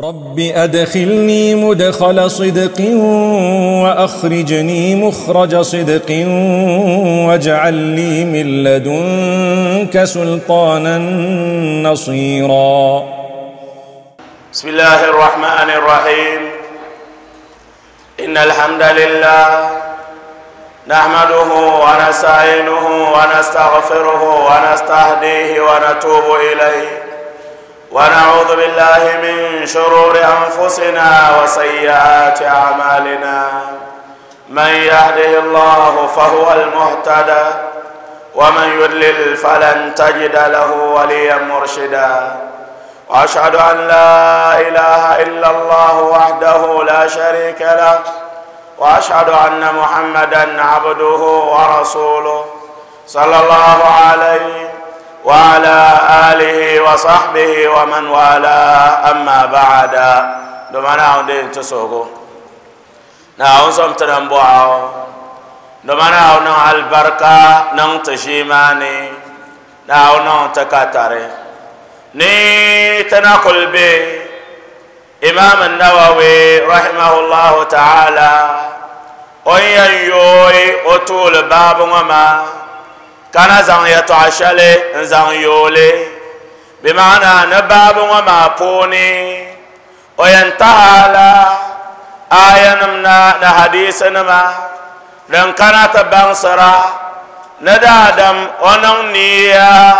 رب أدخلني مدخل صدق وأخرجني مخرج صدق واجعل لي من لدنك سلطانا نصيرا. بسم الله الرحمن الرحيم. إن الحمد لله نحمده ونستعينه ونستغفره ونستهديه ونتوب إليه ونعوذ بالله من شرور أنفسنا وسيئات أعمالنا. من يهده الله فهو المهتدى ومن يضلل فلن تجد له وليا مرشدا. وأشهد أن لا إله إلا الله وحده لا شريك له وأشهد أن محمدا عبده ورسوله صلى الله عليه وعلى آله وصحبه ومن والاه. أما بعد دمنا عندي تسوقو ناوسم تنبوا دمنا عنا البركة نعت شيماني ناونا تكاتري ني تناقل به إمام النووي رحمه الله تعالى أيوي أطول باب وما كان زان يتعشلي زان يولي بمعنى نباب وما بوني وينتهى لا آية نمنا نحديث نما لن كانت بانصرا ندادم ونونيا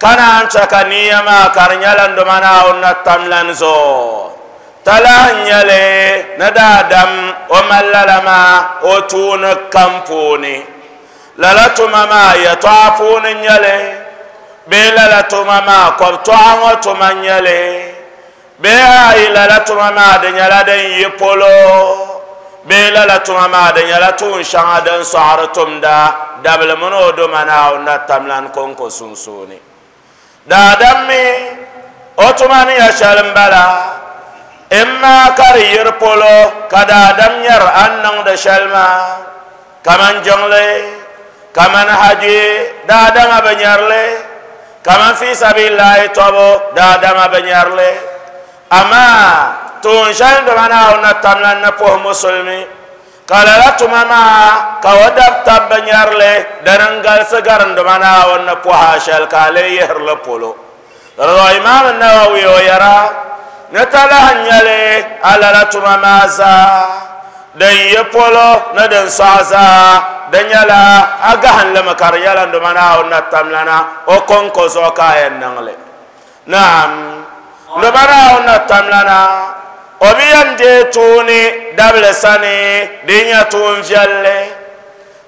كان أنشك نيما كرنيلا دمنا ونتم لنزو تلانيلي ندادم ومللما وتون كمبوني lalatu mama ya tuafuni nyale be lalatu mama kwa tuango tumanyale be ai lalatu mama de nyala den yipolo be lalatu mama de nyala tun shahadan sa'aratum da dabal munodo mana onna tamlan konko sunsuni da dammi otumani ya shalmbala imma kar yirpolo kada damnyar annan da shalma kaman jongle kaman haji dadama banyarle kaman fi sabilillah tobo dadama banyarle ama tun shando mana ona tamlan na po muslimi kala latu mama kawadab tab banyarle darangal segarando mana ona po hashal kale yerlo polo ro imam an-Nawawi yara natala hanyale ala latu mama za dan yepolo na dan saza danyala agahan lama karyala ndomana onna tamlana o konko zoka en nangle naam ndomana onna tamlana o biyande tuni dable sane dinya tunjalle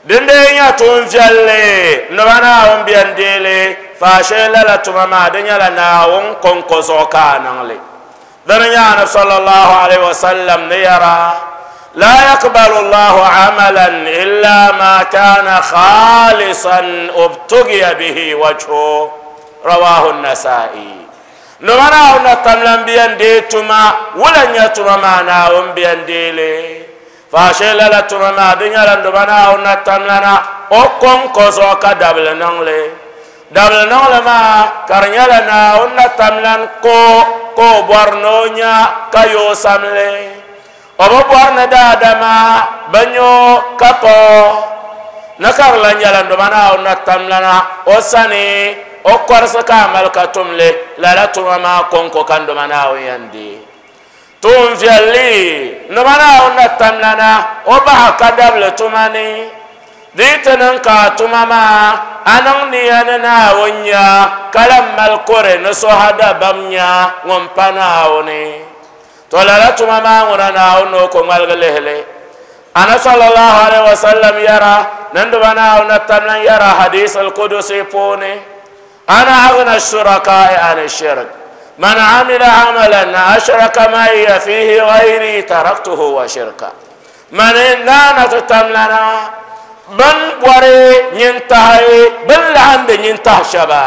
dende nya tunjalle ndomana on biyandele fa shelala tumama danyala na on konko zoka nangle daranya na sallallahu alaihi wasallam ne yara لا يقبل الله عملا إلا ما كان خالصا ابتغي به وجهه رواه النسائي. نمنا ونتملم بينديتما ولن يترما ناوم بينديلي فاشيلا لترما دنيا لندمنا ونتملنا أكون كوزوكا دبل نغلي دبل نغلي ما كرنيا لنا ونتملن كو بورنونيا كيو سملي obo borna dadama banyo kapo nakarla nyala ndomana ona tamlana osani okorsa kamal katumle lala tumama konko kandomana oyandi tumvyali ndomana ona tamlana oba kadable tumani ditanan ka tumama anan niyana wonya kalamal kore no sohada bamnya ngompana oni tolala tumama ngona na ono ko ngalgalele ana sallallahu alaihi wasallam yara nando bana ona tamlan yara hadith al-qudusi pone ana agna shuraka ala shirk man amila amalan ashraka ma ya fihi ghairi taraktuhu wa shirka man nana tamlana ban ware nyintai bal hande nyinta shaba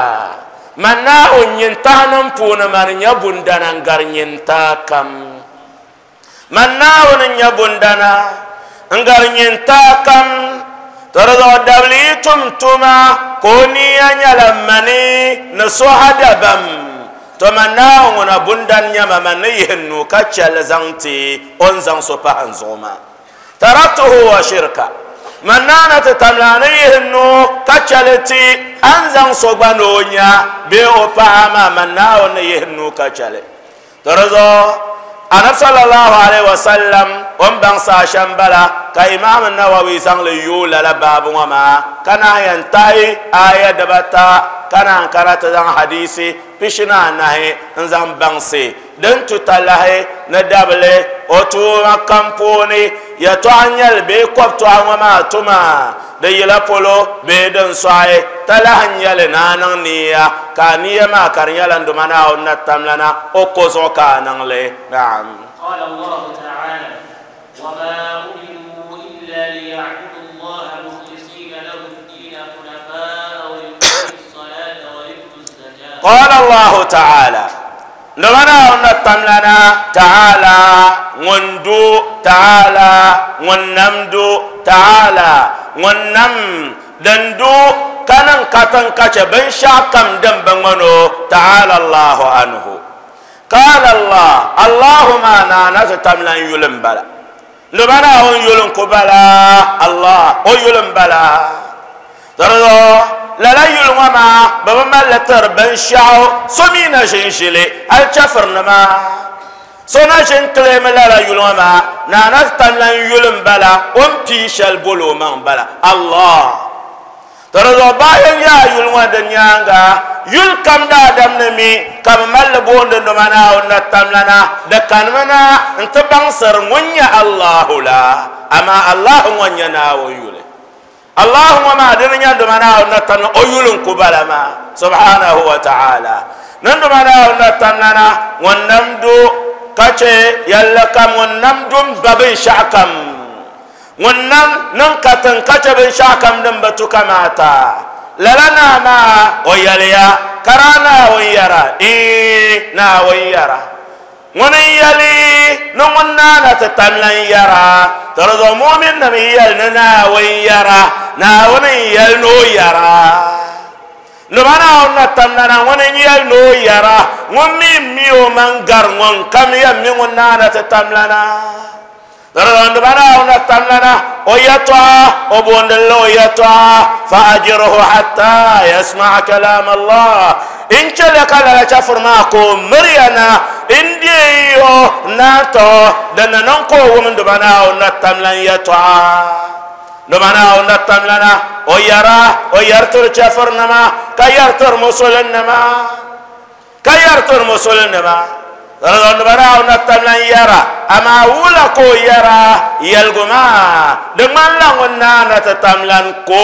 man na on nyinta nan pone man nyabundanan gar nyinta kam mannaawon nyabundana ngar nyinta kam torado dawlitum tuma koni anyala mani nasuhada bam Tomana wana bundan nyama mani hennu kachal zanti onzang sopa hanzoma. Taratuhu wa shirka. Manana tatamlani hennu kachaleti anzang sopa nonya be opahama manao ni hennu kachale. Tarazo Anab sallallahu alaihi wasallam ombang sa shambala ka imam an-Nawawi sang le yula la babu ma kana yantai aya dabata kana karata zan hadisi pishina nahi nzan bangse dan tutalahi na dabale otu kampuni ya to anyal be kwapto anwa tuma da yila polo be dan sai talahanyal nanan niya kaniya ma karnyal ndumana onna tamlana okozo kanan le na'am qala Allah ta'ala wa ma umiru illa liya'budu قال الله تعالى لمنا ونتملنا تعالى وندو تعالى ونمدو تعالى ونم دندو كانن كاتن كاتش بن شاكم دم بنونو تعالى الله عنه قال الله اللهم انا نتملن يلم بلا لمنا هون يلم كبلا الله او يلم بلا ترى لا يلوما بما لا تربن شاو سمينا جنجلي الكفرنما سنا جنكلم لا يلوما نانستان لا يلوم بلا ام بيشال بولومان بلا الله ترى باين يا يلوما دنيانغا يلكم دا دمنمي كم مال بوند نمانا ونتملنا دكانمنا انت بانسر منيا الله لا اما الله ونينا ويل اللهم ما دنيا دمنا ونتن أيلن كبلما سبحانه وتعالى نندمنا ونتننا ونمدو كشي يلكم ونمدم ببي شعكم ونم ننكتن كشي بن شعكم نمبتو كماتا لنا ما ويليا كرانا ويرا إينا ويرا ونيلي نمنا تتملن يرا ترضى مؤمن نميلنا ويرا na wani yel no yara lubana onna tanana wani yel no yara ngummi mi o mangar ngon kamya mi ngona na tatamlana daran lubana onna tanana oyatwa obondelo yatwa fa ajruhu hatta yasma kalam Allah in kala kala chafur ma ko maryana indi yo nato dananon ko womun lubana onna tamlan yatwa لمانا ونتم لنا ويرا ويرتر كفر نما كيرتر مسل نما كيرتر مسل نما لمانا ونتم لنا يرا اما ولا كو يرا يلغما لمن لا ونانا تتملن كو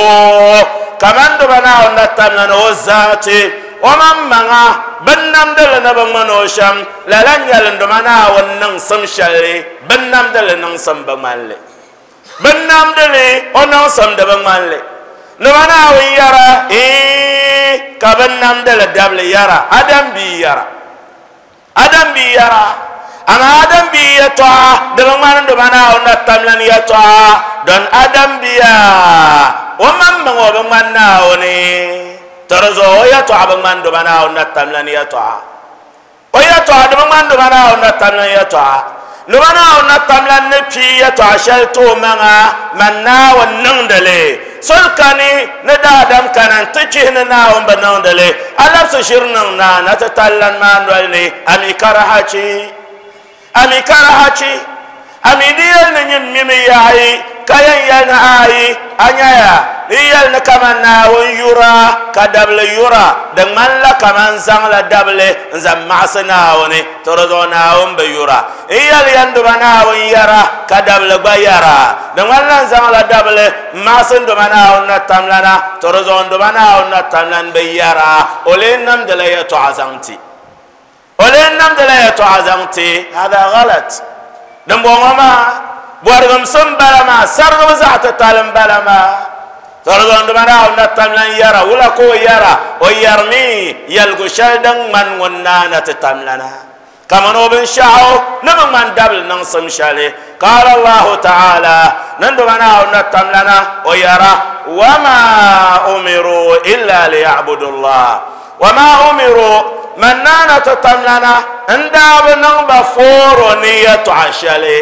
كمان لمانا ونتم لنا وزاتي ومن منا بنم دل نبم منوشم للن يلندمنا وننسم شلي بنم دل ننسم بمالي بنام دلي أنا سمد بمالي لمانا ويارا إيه كبنام دل دبل يارا أدم بيارا أدم بيارا أنا أدم بيتوا دلمانا دمانا أنا تملن يتوا دون أدم بيا ومن بعوض بمانا أني ترزو يتوا بمانا دمانا أنا تملن يتوا ويتوا دمانا دمانا أنا تملن يتوا لمانا ونطملا نبي يتعشلتو منا منا ونندلي سلكني ندادم كان تجهننا ونبنندلي ألا سشرنا نتتلن ما نولي أمي كرهاتي أمي كرهاتي أمي ديال نين ميمي ياي كاين يالنا آي أنيا ديال نكمنا ونيورا كدبل يورا دمان لكمان زنلا دبل زمعسنا وني ترزونا ونبيورا iyal yandu bana won yara kadabla bayara dan wallan zamala dabale masun do bana onna tamlana torozon do bana onna tamlan bayara olenam dalaya to azamti olenam dalaya to azamti hada galat dan bomama borgam sambalama sargam zata talam balama torozon do bana onna tamlan yara wala ko yara o yarmi yalgo shaldan man wonna na tamlana كما نوبن شاو نبن من دبل ننسم شالي قال الله تعالى نندمنا ونتم لنا ويرى وما أمروا إلا ليعبدوا الله وما أمروا منانا تتمنانا انداب نمبر فورو نيتو عشالي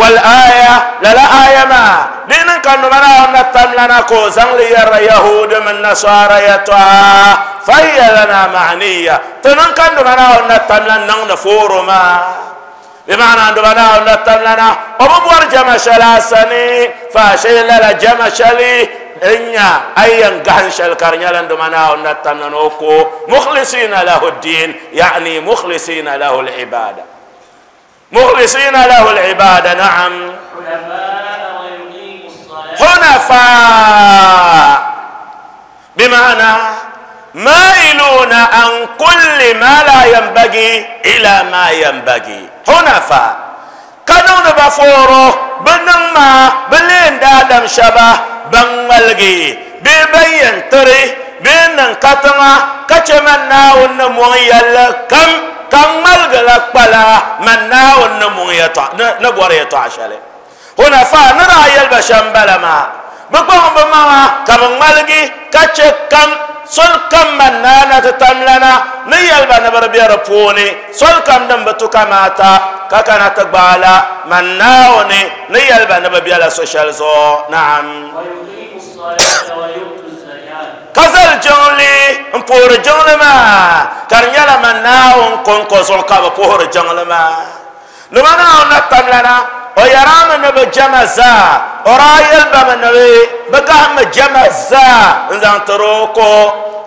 والآية لا آية ما دين كانوا منا نتمنانكو زملي اليهود من نصارى يتوا فهي لنا معنية تنن كانوا منا نتمنان نفور ما بمعنى عندنا نتمنان أبوبور جماعة شلاسني فاشيل لا جماعة شلي إنيا أيان جهنش الكرنيال عندما ونتمنى نوكو مخلصين له الدين يعني مخلصين له العبادة مخلصين له العبادة نعم حنفاء بمعنى مائلون عن كل ما لا ينبغي إلى ما ينبغي حنفاء كانوا بفوره بنما بلين دادم شبه بانغالغي ببين تري بين كاتما كاتمنا ونمويل كم مالغلق بلا منا ونمويل نبوريتو عشالي هنا فانا يلبشم بلما بقوم بماما كم مالغي كاتشكم سلكم منانا تتملنا نيلبا نبربير فوني سلكم نمبتو كماتا كاكانا تقبالا مناوني نيلبا نبربير سوشالزو نعم كذل جونلي امبور جونلما كارنيالا مناون كونكوزون كابا بور جونلما لمانا نتملنا ويرام نبي جمزا ورايل بمنوي بقام جمزا انزان تروكو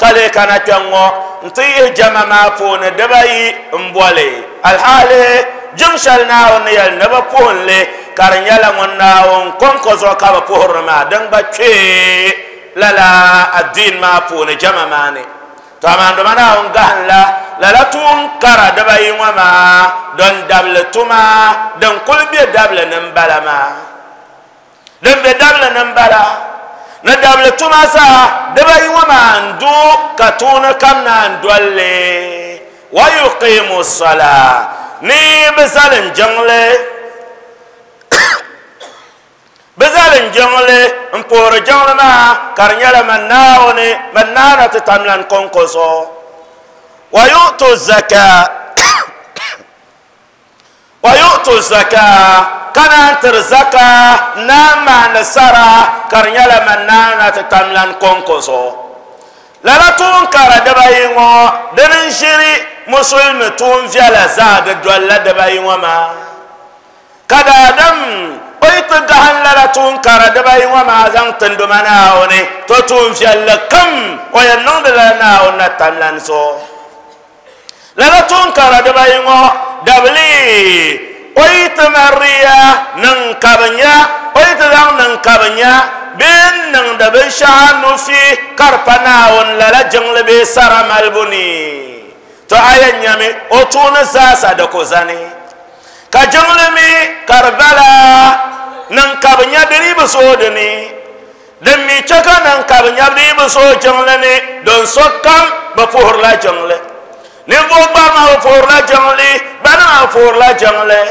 كالي كانت يمو انتي جمما فون دبي امبولي الحالي جمشلنا ونيل نبا فون لي كارنيالا مناون كونكوزون كابا بور ما دنبا تشي للا الدين ما فون جمع ماني طبعا دمنا ونقهن لا تنكر دبي وما دون دبل توما دون كل بي دبل نمبالا ما دون بي دبل نمبالا ندبل توما سا دبي وما اندو كتون كمنا اندولي ويقيم الصلاة ني بزال جنلي بزال جملة امبور جملة كارنيالا مناوني منانا تتملن كونكوزو ويؤتوا الزكاة ويؤتوا الزكاة كانت الزكاة نما نسرى كارنيالا منانا تتملن كونكوزو لا تنكر دبايمو دنشري مسلم تنفي لزاد دولا دبايمو ما كذا دم بيت جهل لا تنكر دبي وما زنت دمناوني تتون في لكم وينون لنا ونتلنسو لا تنكر دبي دبلي بيت مريا ننكبنيا بيت زن ننكبنيا بين ندبشان في كربناون لا جنل بسر ملبني تعين يمي أتون ساسا دكوزاني كجملمي كربلا ننكبنيا دريب سودني دمي تشكا ننكبنيا دريب سود جملني دون سكم بفور لا جمله نبو بما فور لا جملي بنا فور لا جمله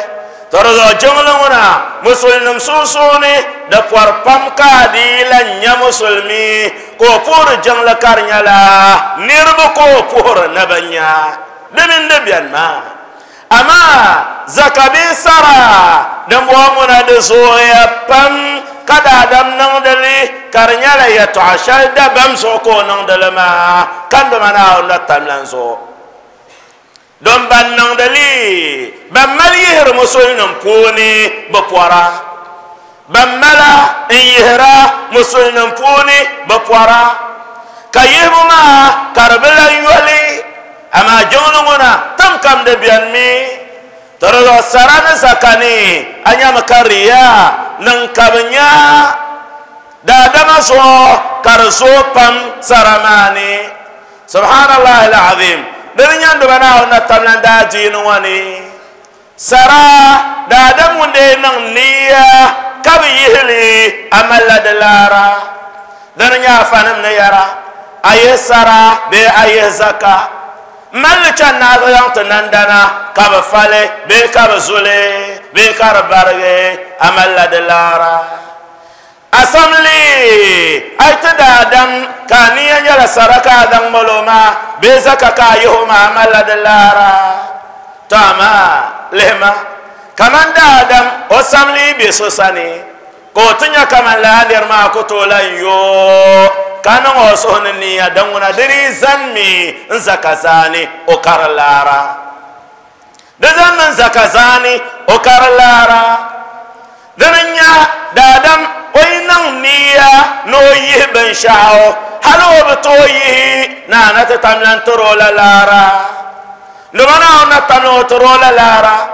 ترى جملنا مسلم سوسوني دفور بامكا دي لنيا مسلمي كفور جمله كارنيالا نربكو فور نبنيا دمين نبيان ما amma zakabe sara dan wamuna da soya pam kada dam nan dali karnyala ya to ashal da bam so ko nan dalama kan do mana Allah tamlan so don ban nan dali ban mal yihir musulun poni ba kwara بملا إيهرا مسلم فوني بقرا كيبما كربلا يولي أما جونغنا تم كم دبيانمي ترى سرنا سكاني أني مكريا نكبنيا دادما سو كرسو بام سرماني سبحان الله العظيم دنيا دبنا ونتمنى داجينواني سرا دادمون دينغنيا kabiyili amalla dalara danya fanam na yara ayesara be ayezaka malcha na doyan tanandana kabafale be kabzule be karbarge amalla dalara asamli aitada dam kaniya yala saraka dam maluma be zakaka yuhuma amalla dalara tama lema kaman da adam o samli be so sane ko tunya kaman la der ma ko to lan yo kana o so ni adam wona diri zanmi zakazani o karlara da zannan zakazani o karlara danya da adam wainan niya no yi ban shao halo batoyi na na ta tamlan toro lalara lumana na tano toro lalara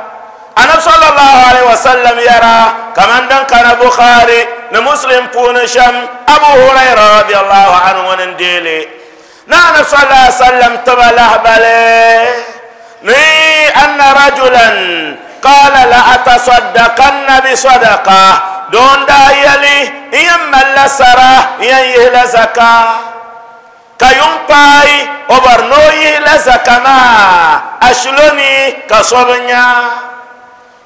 أنا صلى الله عليه وسلم يرى كمان دن كان بخاري لمسلم بون شم أبو هريرة رضي الله عنه ونديلي نحن صلى الله عليه وسلم تبله بلي ني أن رجلا قال لأتصدقن بصدقة دون دايلي يما لسرة ينيه لزكاة كينباي وبرنوي لزكما أشلوني كصبنيا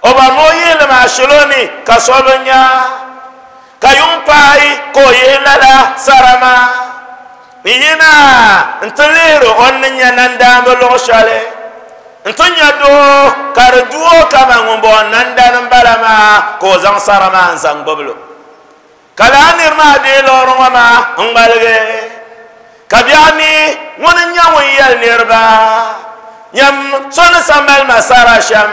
oba moyele masholoni kasobanya kayumpai koyelala sarama niyina ntelero onnya nandambo loshale ntonya do karduo kama ngombo nandan balama ko zang sarama zang boblo kala nirma de loroma ngbalge kabyani wonnya woyel nirba nyam sona samal masara sham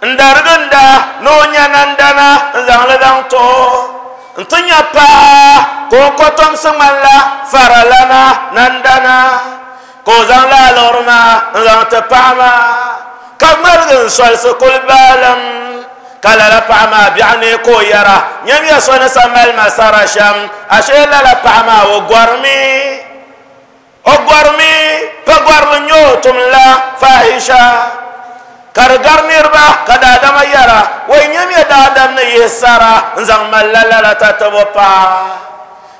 ndarganda no nyanandana zanladan to ntunya pa ko kotom samalla faralana nandana ko zanla lorma zanta pama kamargan salsa kulbalam kala la pama bi'ani ko yara nyam yasona samal masara sham ashela la pama wo gormi o gormi pa gormi nyotum la fahisha kargar nirba kada dama yara wai nyam ya dadam ne yesara nzang malala la tatabopa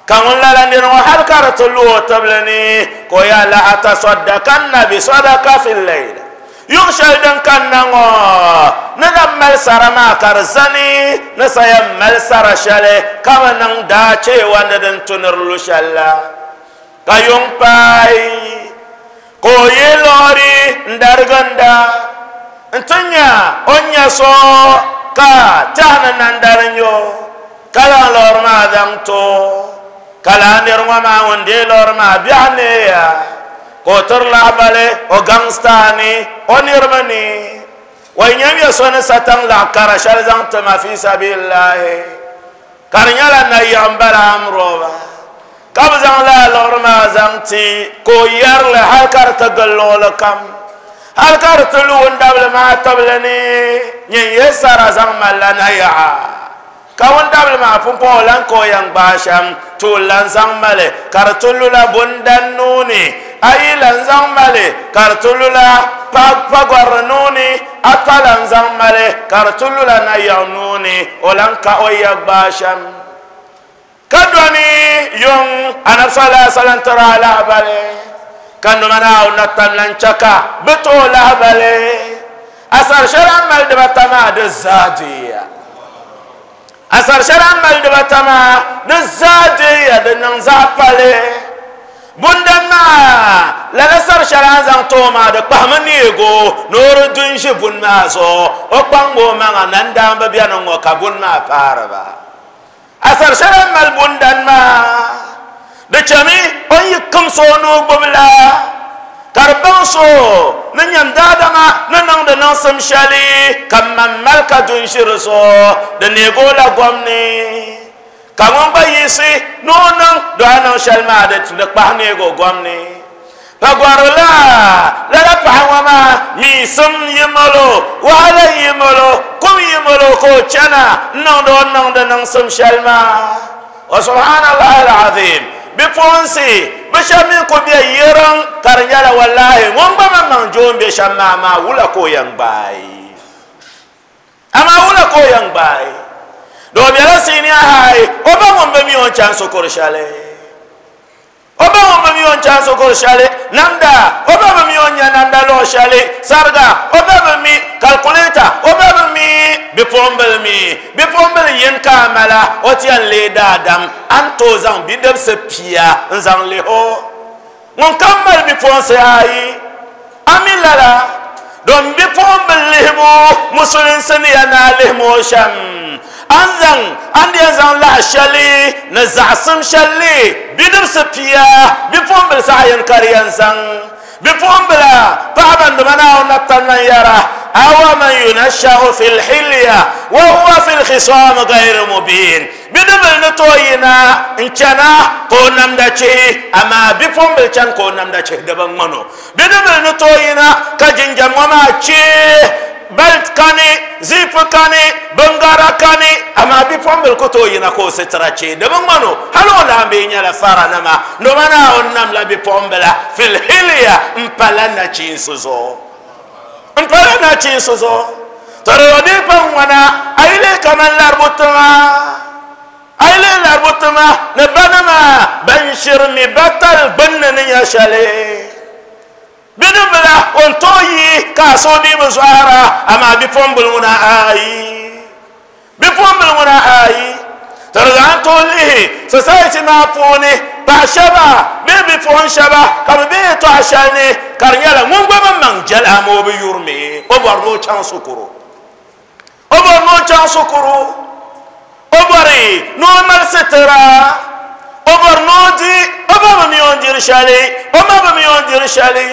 kamun lala nirwa har karatulu tablani ko ya la atasaddaqanna bi sadaqa fil layl yushal dan kanango nadam mal sarama karzani nasayam mal sarashale kamanan da ce wanda dan tunurlu shalla kayong pai ko yelori ndarganda ntunya onya so ka tana nandaranyo kala lor ma danto kala nirwa ma wonde lor ma biane ya ko torla bale o gangstani onirmani wanyam ya so na satan la karashal zanta ma fi sabilillah karnyala na yambara amroba kabzan la lor ma zanti ko yarle halkar tagallol kam alkar tulun dabla ma tablani nyi yesara zamma lana ya ka won dabla ma fun po lan ko yang basham tulan zammale kartulula bundan nuni ay lan zammale kartulula pagwar nuni atalan zammale kartulula na ya nuni olanka oya basham kadwani yung anasala salantara ala bale كانوا منا ونتم لنشكا بطولة بلي أسر شرم الدبتما دزادية asar sharan mal dibatama dzaje ya dan zapale bundama la asar sharan zan toma da pahmani go nur dun shi bunna so o kwango manga nan dan ba biya nan ka bunna faraba asar sharan mal bundanma da chami on yi kamso no gobla كاربانسو من يمدادنا ننام دنا سمشالي كما ملك دونشيرسو دنيغولا غومني كما بايسي نونن دانا شالماده تلقانيغو غومني فغورلا لا فاهما مي سم يملو ولا يملو كم يملو كوتشانا نونن دنا سمشالما وسبحان الله العظيم بفونسي بشامي كوبيا يران كارنيالا والله ومبا ممان جون بشاما ما ولا كويان باي اما ولا كويان باي دو بيلا سينيا هاي وبا مبا ميون شانسو كورشالي وبا مبا ميون شانسو كورشالي ناندا وبا مبا ميون ناندا لو شالي سارغا وبا مبا كالكوليتا وبا مبا بفومبل ين كاملا وتيان لي دادم انتو زان بيدب سبيا زان لي هو من كامل بفونسي اي امي لالا دون بفومبل لهمو مسلم سنيا نالهمو شم انزان اندي زان لا شلي نزعسم شلي بيدب سبيا بفومبل ساين كاريان زان بفومبل بابا دمناو نطنا يرا أو من ينشأ في الحلية وهو في الخصام غير مبين بدبل نتوينا إن كان كونام دشي أما بفهم بلشان كونام دشي دبل منو بدبل نتوينا كجنجم وما شيء بلد كاني زيف كاني بنغارا كاني أما بفهم بالكتوينا كوسة تراشي دبل منو هلو نامبيني على فرانما نمنا ونام لا بفهم بلا في الحلية مبلنا شيء سوزو مبارنا تشيسوزو ترودي فوانا ايلي كمان لاربوتما ايلي لاربوتما نبانما بنشرني بطل بنني يا شالي بدبلا اونتوي كاسودي بزوارا اما بفومبلونا اي بفومبلونا اي ترغانتولي سسايتي مافوني باشبا بيبي فون شبا كم بيتو عشاني كارنيالا مونغبا مانجل امو بيورمي اوبرنو تشانسوكورو اوبرنو تشانسوكورو اوبري نورمال سترا اوبرنو دي اوبا ميون ديرشالي اوبا ميون ديرشالي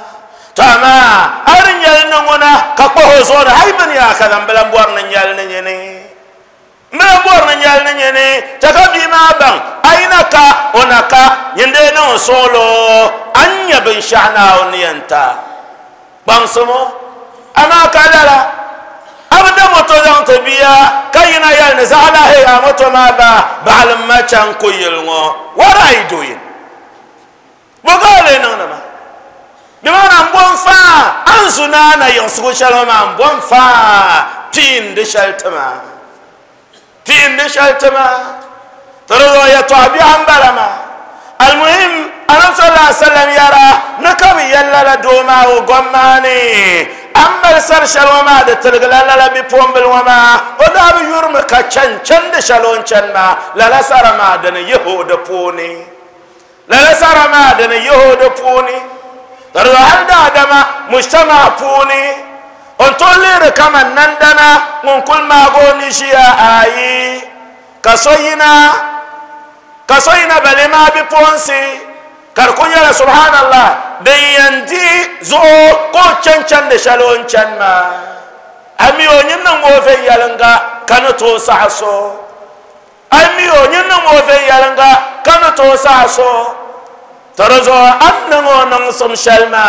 تما أرنجل نمونا كقوه زور هايبن ياخذ بلنبور ننجل نيني mbe borna nyal na nyene takabi ma ban ainaka onaka yende no solo anya bin shana onyanta bansomo ama kadala abda moto zan tabiya kayina yal na zala he amoto ma ba balam ma chan koyelngo wara idoyin bogale no na ba dimana mbonfa anzuna na yansu shaloma mbonfa tin de shaltama تين نشالتما ترضى يا طابي عمبلما المهم أنا صلى الله عليه وسلم يرى نكبي يلا لدوما وقماني أما السر شلوما دتلق لا بيبوم بالوما ودا بيورمكا چن دشالون چنما لا سر ما دن يهود بوني لا سر ما دن يهود بوني ترضى هل دادما مجتمع بوني ontolere kama nandana munkul magoni shia ayi kasoyina balema bi ponsi karkunya subhanallah deyandi zo ko chancan de shalon chanma ami onyin nan ofe yalanga kanu to saso ami onyin nan ofe yalanga kanu to saso tarazo annamo nan som shalma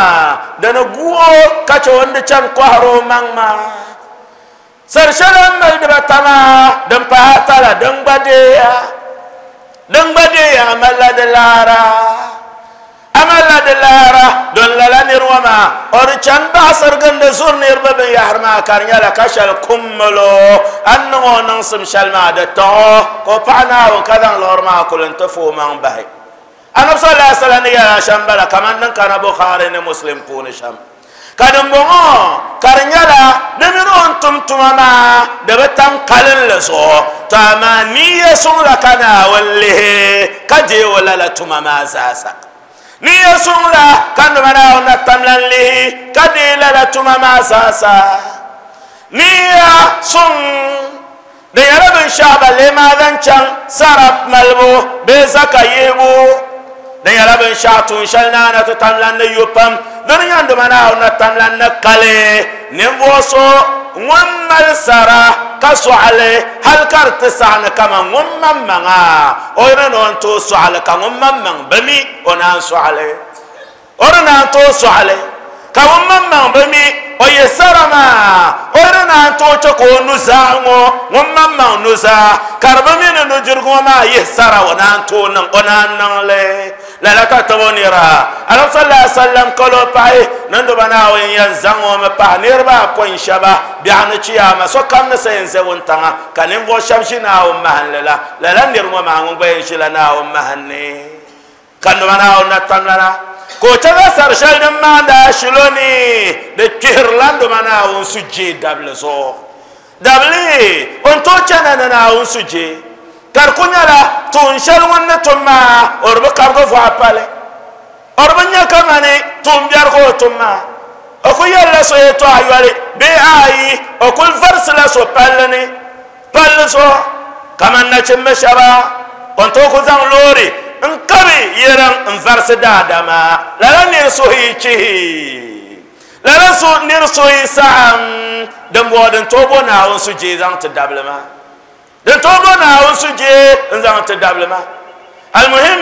dana guo kacho wanda chan ko haro mangma Sarshana mal de batana, dan pahatala, dan badea amala de lara, don lala nirwama, orichan basar ganda zur nirbabi yaharma karnyala kashal kumlo, anno nansum shalma de to, kopana o kadan lorma kulantafu man bahi. Anab sallallahu alaihi wasallam ya shambala kamandan kana Bukhari ne Muslim puni sham. كادمبوغو كارنيالا نميرون تمتماما دبتام كالنلسو تامانية سولا كانا والله كدي ولا لا تماما زاسا نية سولا كاندمانا ونتاملا لي كدي لا تماما زاسا نية سولا دي ربن شعب لما ذنشان سارب ملبو بزكا يبو دي ربن شعب تنشلنا نتتاملا نيوبام دنيا دمنا ونتمنى نكالي نبوسو ومال سارة كسو علي هل كارت سعنا كما ومم منا ورن انتو سعلا كما ومم بمي ونانسو علي ورن انتو سعلا كما ومم بمي ويسرما ورن انتو تكو نزاعو ومم نزاع كربمين نجرغو ما يسرى ونانتو ونانلي لا تتوني را أنا صلى الله عليه وسلم قالوا باي نندو بناو ينزعوا مبا نيربا كون شبا بيعنتشي أما سو كم نسينزون تنا كنيم وشمشنا ومهن لا لا لا نيرمو معهم بيشلنا ومهني كنوا بناو نتمنا كوتشا سرشل نماندا شلوني دكيرلاندو بناو نسجي دبلسو دبلي أنتوشنا نناو نسجي كاركونيا لا تونشل وانا توما أربع كاركو فاحبله أربع نيا كماني توم بيركو توما أخويا لا سوي توعيالي بأي أكل فرس لا سو بالني بالسو كمان نجم شبا كنتو كذا لوري انكبي يران فرس دادما لا نيرسوي شيء لا نيرسوي سام دم وادن توبنا ونسجي زان تدبلما de tobona unsuje nzamata dablema almuhim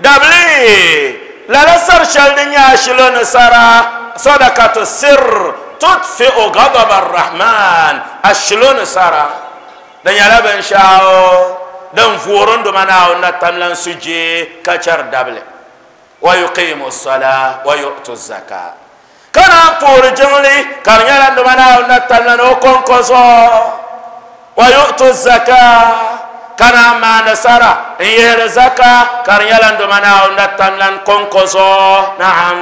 dabli la lasar shaldinya shilona sara sadaqatu sirr tudfi'u ghadab arrahman ashilona sara dan yala ban shao dan furon do mana onna tamlan suje kachar dable wa yuqimu as-salah wa yu'tu az-zakah kana porjemli karnyala do mana onna tamlan okonkoso ويؤتوا الزكاة كنا ما نسرى إن يهر الزكاة كريلا دمنا ونتملا كنكوزو نعم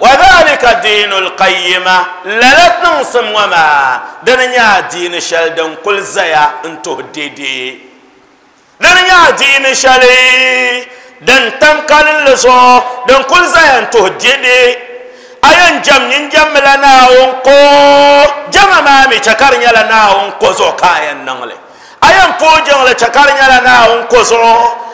وذلك الدين القيمة للت ننصم وما دنيا دين شلدن كل زيا انتو ديدي دنيا دين شلي دن تنقل اللزو دن كل زيا انتو ديدي ayan jam nin jam la naon ko jama mami chakar nyala naon ko zo kayan nangle ayan pojong la chakar nyala naon ko zo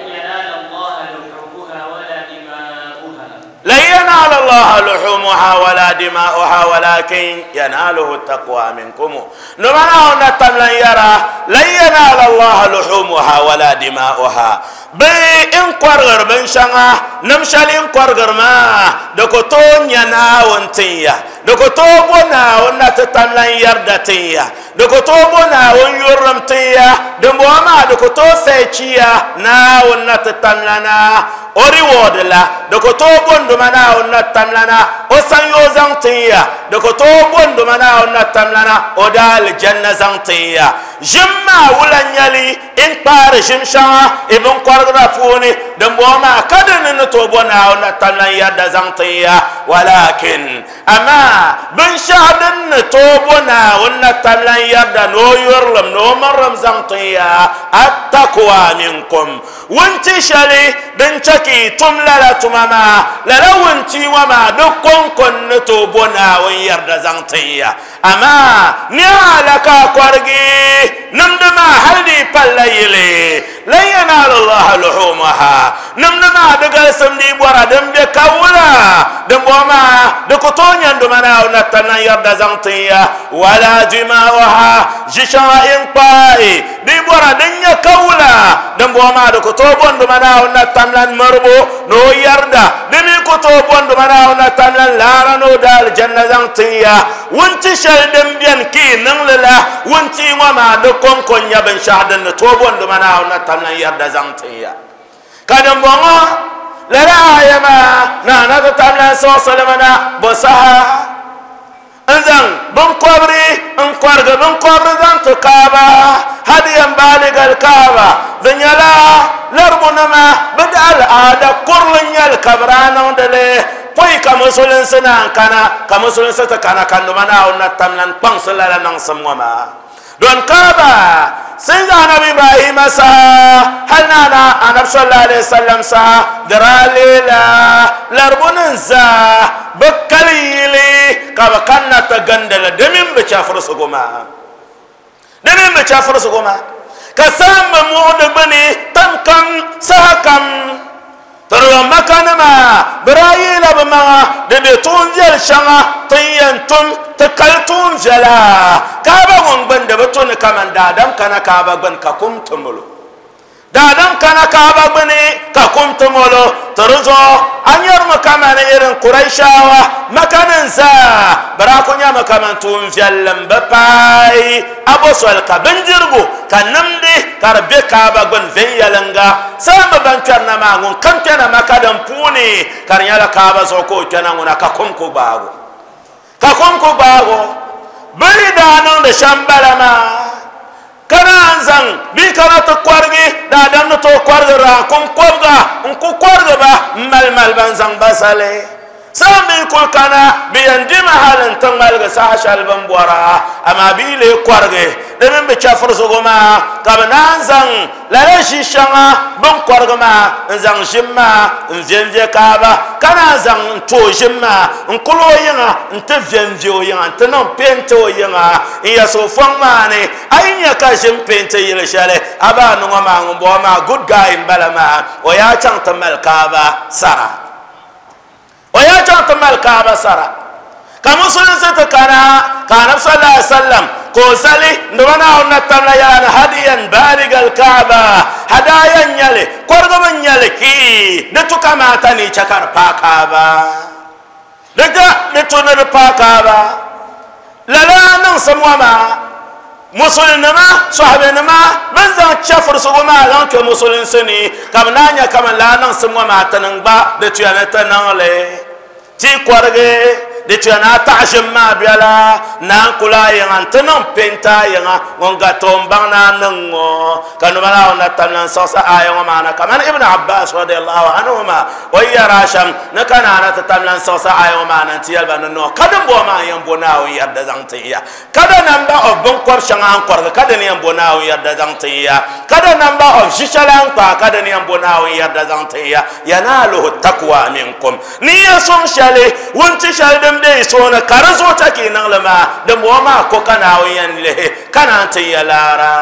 لن ينال الله لحومها ولا دماؤها لن ينال الله لحومها ولا دماؤها ولكن يناله التقوى منكم نمنعنا التملان يرى لن ينال الله لحومها ولا دماؤها بإن قرغر بن شنغ نمشل إن قرغر ما دكتون ينا وانتيا دكتوبنا ونتتملان يردتيا دكتوبنا ونيرمتيا دموما دكتوفيتيا نا ونتتملنا أريودلا دكتوبون دمنا ونتتملنا أسانيوزانتيا دكتوبون دمنا ونتتملنا أدال جنة زانتيا جمع ولا نيلي إن بارش مشان إبن قرغرفوني دموما كدن نتوبنا ونتتملنا يرد زانتيا ولكن أما بن شهد نتوبنا ونتتملنا يبدا نو يرلم نو مرم زنطيا التقوى منكم وانتي شلي بنتكي تملا تماما لا وانتي وما دكم كن توبنا ويرد زنطيا اما نيا لك قرقي نمدما هلدي بالليل لن ينال الله لحومها نمنما دغال سمدي بورا دم بي كاولا دم بوما دكوتونيا دمنا ونتنا يرد زنتيا ولا جماعها جشا انقاي دي بورا دنيا كاولا دم بوما دكوتوبون دمنا ونتنا مربو نو يردا دمي كوتوبون دمنا ونتنا لارانو دال جنة زنتيا وانتي شل دم بيان كي نملا وانتي وما دكم كونيا بن شهدن توبون دمنا ونتنا يرد زنتيا كادم بوما لا يا ما نانا تتعلم سوصلمنا بصها إذن بنقبري انقرق بنقبر ذنت كابا هذه بالغ الكابا ذنيلا لربنما بدأ العادة كرلنيا الكبران وندلي قوي كمسلن سنان كان كمسلن ستكان كندمنا ونتمنن بانسلا لننسم وما دون كابا سيدنا النبي إبراهيم هلنا أنا صلى الله عليه وسلم دراليلا لربونزا بكليلي كابا كنا تجندل دمين بتشافرس قوما كسام مود بني تمكن سهكم ترى مكانما برايلا بما دبتون جل شما تينتم تكلتون جلا كابا من بند بتون كمان دادم كنا كابا بن كقوم تملو دادم كنا كابا بني كقوم تملو ترزو أنير مكان إيران قريشا مكان إنسا براكونيا مكان تونجل بباي أبو سالك بنجربو كنمدي كربي كابا بن فيلنجا سام بنتنا معون كم تنا مكان بوني كريالا كابا سوكو تنا منا كقوم كوباغو بلدانو دشامبلما كنانزان بيكرات قارغي دادانو تو قارغا كم قارغا انكو قارغا مال بانزان باسالي سامي كل كنا بيندم حالن تمالغ ساشال بمبورا اما بيلي قارغي دمن بتشافر سوغما كبنانزان لالشي شما بن قارغما انزان شما انزينجي كابا كنانزان تو شما انكلو ينا انت فينجيو ينا انت نون بينتو ينا يا سوفون ماني اينيا كاشم بينتو يلشاله ابا نوما نبوما جود جاي مبلما ويا تشان تمال كابا سارا ويا جنت ملكا بسرا كمسلم ستكنا كان صلى الله عليه وسلم كوسلي نبنا ونتملا يا هديا بالغ الكعبة هدايا يلي قرب يلكي نتوكا ماتني شكر باكابا لجا نتونر باكابا لا ننسم وما مسلمنا صحابنا من ذا شافر سوما لانك مسلم سني كمنانيا كمن لا ننسم وما تنبا لتيانا تنالي تي كورغي لتيانا تعشما بيالا نانكولا يان تنم بنتا يان ونغا تومبانا ننغو كنبالا ونتنن سوسا آيان ومانا كمان ابن عباس رضي الله عنهما ويا راشم نكنا نتتنن سوسا آيان ومانا تيالبا ننو كدن بوما ينبونا ويرد زنتيا كدن نمبا of بنكور شنان كورغ كدن ينبونا ويرد زنتيا كدن نمبا of ششالان كا كدن ينبونا ويرد زنتيا ينالو التقوى منكم نيسون شالي وانتشال دمدي سونا كارزو تاكي نغلما دموما كوكانا وينلي كانتي يلارا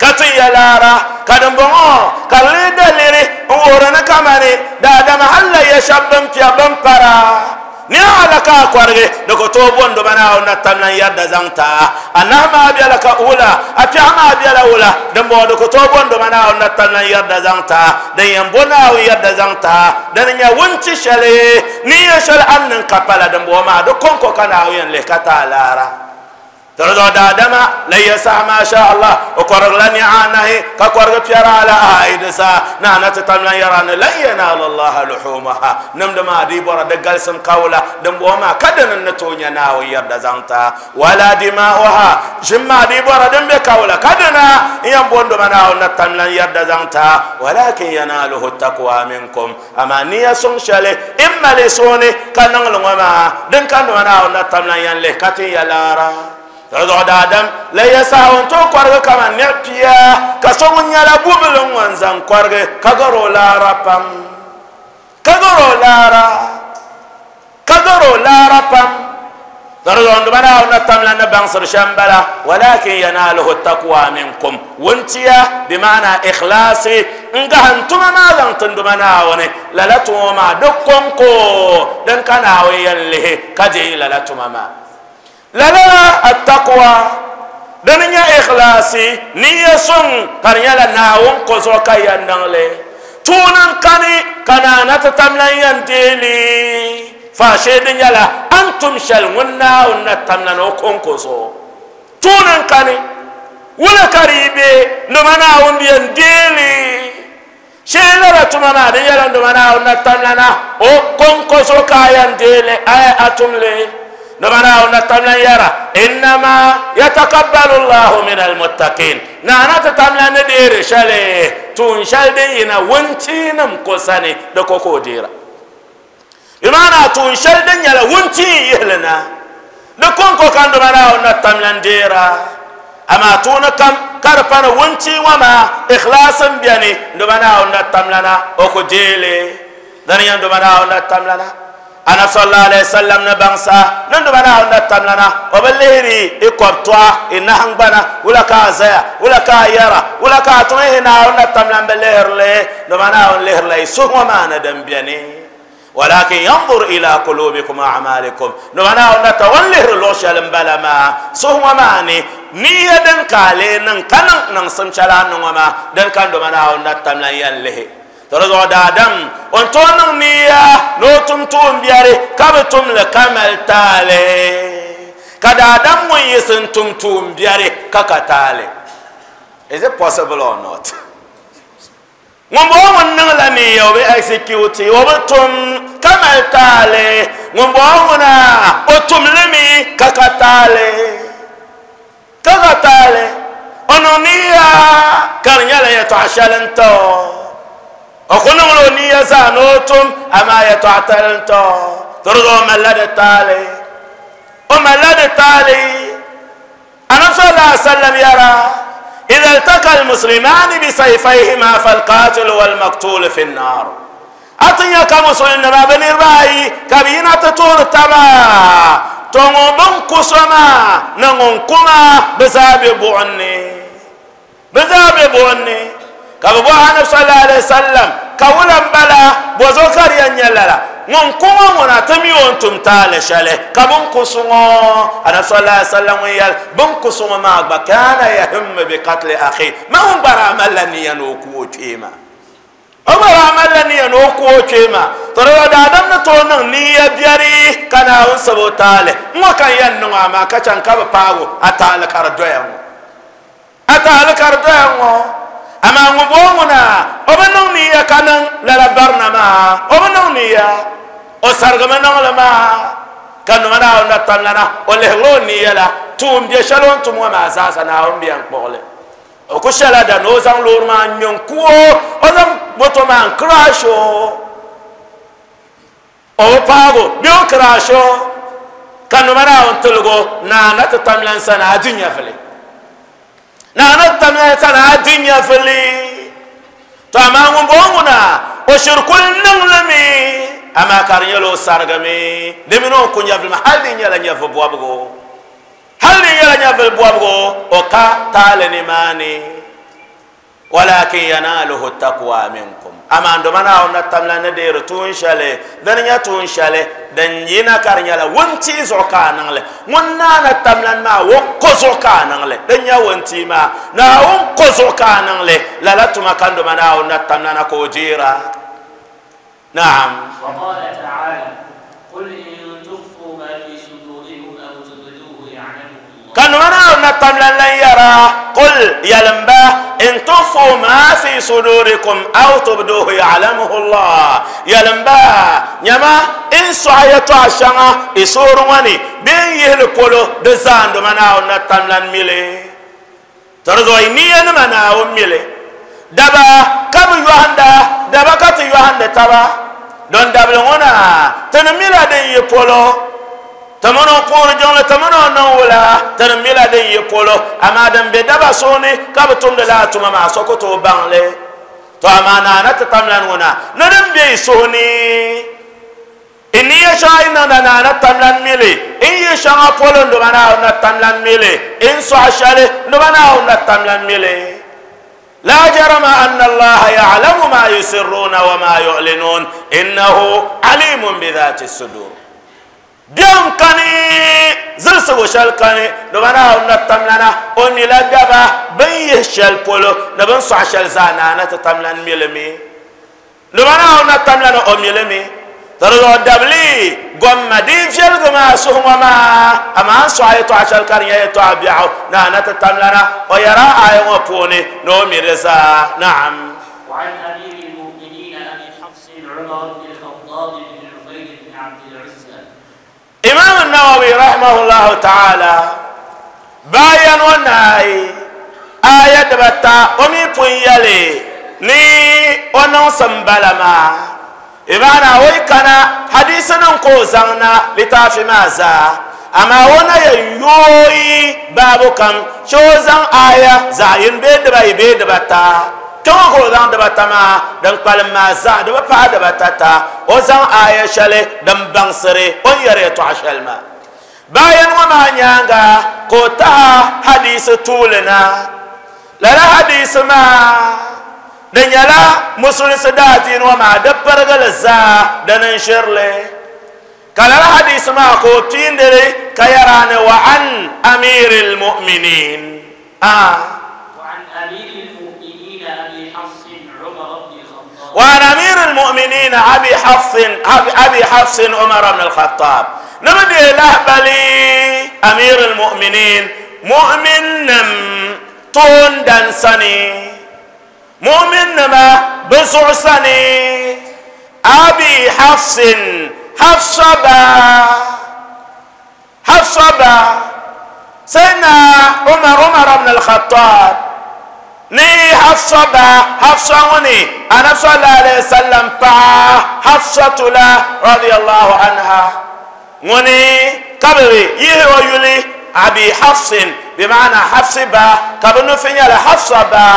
كاتي يلارا كدمبو كاليدا ليري ورانا كاماني دادام هلا يشابم كيا بمبارا نيالكا كورغي دكتور بوندو بناو نتمنا يرد زانتا انما بيالكا اولا اتياما بيالا اولا دمبو دكتور بوندو بناو نتمنا يرد زانتا ديم بوناو يرد زانتا دنيا ونتي شالي نيشال انن كابالا دمبو ما دكونكو كاناو ين لكاتالارا ترجو دادما ليس ما شاء الله وقرغ لني عنه كقرغ فيرا على عيدسا نانا تتمنا يران لا ينال الله لحومها نمدما دي بورا دغال سن كاولا دمبوما كدن نتونيا ناو يرد زانتا ولا دماؤها جما دي بورا دمبي كاولا كدنا يمبوندو مناو نتمنا يرد زانتا ولكن يناله التقوى منكم اما نيا سونشالي اما لسوني كانن لوما دن كانو مناو نتمنا ينله كاتي يلارا ترجو دادم ليس هونتو قرغ كما نبيا كسون يلا بوبلون وانزان قرغ كغرو لارا بام درجون بلا ونتم لنا بانصر شمبلا ولكن يناله التقوى منكم وانتيا بمعنى إخلاصي انقه انتم ماذا تندمناوني للتو ما دقنكو دن كناوي يليه كجي للتو ما للا التقوى دن يا إخلاصي نيسون كريالا ناون كزوكا يندنلي تونان كاني كنانا تتملا ينديلي فاشيدن يلا أنتم شلونا ونتمنا نوكم كوسو تونا كاني ولا كريبي نمنا ونبيان ديلي شيلا لا تمنا ديلا نمنا ونتمنا نوكم كوسو كايان ديلي أي أتم لي نمنا ونتمنا يرى إنما يتقبل الله من المتقين نانا تتمنا ندير شلي تون شلدين ينا ونتينم كوساني دكوكو ديرا imana tun shardan yala wunti ihlana da konko kan do mara onna tamlandera ama tun kam karfana wunti wama ikhlasan biani do mara onna tamlana o ko jele dan yan do mara onna tamlana ana sallallahu alaihi wasallam na bansa nan do mara onna tamlana o ballehri ikobtwa inna hangbana wala ka zaya wala ka yara wala ka tunhina onna tamlan balehrle do mara on lehrle su wama na dambiani ولكن ينظر إلى قلوبكم أعمالكم نوانا نتوليه لوشا لمبالما سوما ماني نيا دنكالي ننكنا ننسم شلان نوما دنكنا نوانا نتملا يليه ترزو دادم انتونا نيا نوتم توم بياري كبتم لكمل تالي كدادم ويسنتم توم بياري ككتالي Is it possible or not? Ngombo nangala mi yobe execute obatum kamaltale ngombo ngona otumlemi kakatale kakatale onomiya karnyala yata'shalanto akuna ngoloniya zanotum ama yata'talanto turgo maladetale o maladetale ana sallallahu alaihi wasallam yara إذا التقى المسلمان بسيفيهما فالقاتل والمقتول في النار أتنيا كمسلم رابن الرأي كبينة تور تما تنغبن كسما نغنكما بزاب بوعني كببوها نفس الله عليه وسلم كولا بلا بوزوكر ينيللا نغنكما ونتمي وانتم تالشالي كبنكسوا أنا صلى الله عليه وسلم ويال بنكسوا ما بكان يهم بقتل أخي ما هم برامل لن ينوكو تيما أما رامل لن ينوكو تيما ترى دادم نتونا نيا بياري كان أنسبو تالي موكا ينوى ما كتن كبباو أتالك أردوهم أتالك أردوهم أما غبونا أبنوني يا كنن للا برنما أبنوني يا أسرغمنا لما كانوا منا ونتمنا ولهروني يلا توم بيشلون توم وما أساسنا هم بيانقبله وكشلا دنوزان لورمان ينكو أذن بتومان كراشو أو بابو بيو كراشو كانوا منا ونتلقو نانا تتملن سنة الدنيا فلي نحن تمنعنا الدنيا فلي تمام بومنا وشركوا النغلمي أما كاريلو سارغمي لمنو كنيا في المحل يلا نيا في بوابغو هل يلا نيا في بوابغو وكا تالني ماني ولكن يناله التقوى منكم أما عندما أنا تمنعنا دير تونشالي دنيا تونشالي دنينا كاريلا وانتي زوكا نغلي ونانا تملان ما وكوزوكا نغلي دنيا وانتي ما ناون كوزوكا نغلي لا لا تمكن دمنا ونتمنا كوجيرا نعم وقال تعالى قل إن تخفوا ما في صدوركم أو تبدوه يعلمه الله كان منا ونتمنا لن يرى قل يلمبا إن تخفوا ما في صدوركم أو تبدوه يعلمه الله يلمبا يما إن سعيت عشانا إسوروني بين يهلكولو دزان دمنا ونتملن ملي ترزوي نيان منا وملي دبا كم يوهندا دبا كت يوهندا تبا دون دبلونا تنميلا دين يبولو تمنو قور جون تمنو نولا تنميلا دين يبولو أما دم بدبا سوني كابتون دلاتو مما سكتو بانلي تو أما نانا تتملن ونا ندم بيسوني إني شاينا نانا تملان ميلي إني شانا فولو لغانا نتملان ميلي إن سوشالي لغانا نتملان ميلي لا جرم أن الله يعلم ما يسرون وما يعلنون إنه عليم بذات الصدور ديون كاني زرس وشال كاني لغانا نتملانا أني لغابا بيه شال فولو نبن سوشال زانا نتملان ميلي لغانا نتملان أميلي ترى دبلي قم مدين في الجماعة سهم ما أمان سعيت عشر كريه تعبيعه نحن تتملنا ويرى أيوة فوني نوم رزا نعم. وعن أمير المؤمنين أبي حفص عمر بن الخطاب بن عبيد بن عبد العزة إمام النووي رحمه الله تعالى بيان وناي آية بتا أمي بنيالي ني ونوسم بلما إبانا ويكنا حديثنا نقوزنا لتافي ماذا أما ونا يوي بابكم شوزن آية زعين بيد بتا تنقوزن دبتا ما دنقبال ماذا دبتا دبتا وزن آية شلي دنبانسري ويريتو عشلما باين وما نيانغا قوتا حديث طولنا للا حديث ما دنيالا مسلم سداتين وما دبر غلزا دنن شرلي قال الحديث ما قوتين دري كيران وعن أمير المؤمنين وعن أمير المؤمنين أبي حفص عمر بن الخطاب وعن أمير المؤمنين أبي حفص عمر بن الخطاب نبدي لهبلي أمير المؤمنين مؤمن طون دنسني مؤمن نما بسعسني أبي حفص حفصبا سيدنا عمر بن الخطاب ني حفصبا أنا صلى الله عليه وسلم حفصة لا رضي الله عنها وني قبري يهو يلي أبي حفص بمعنى حفصبا قبل فين يلا حفصبا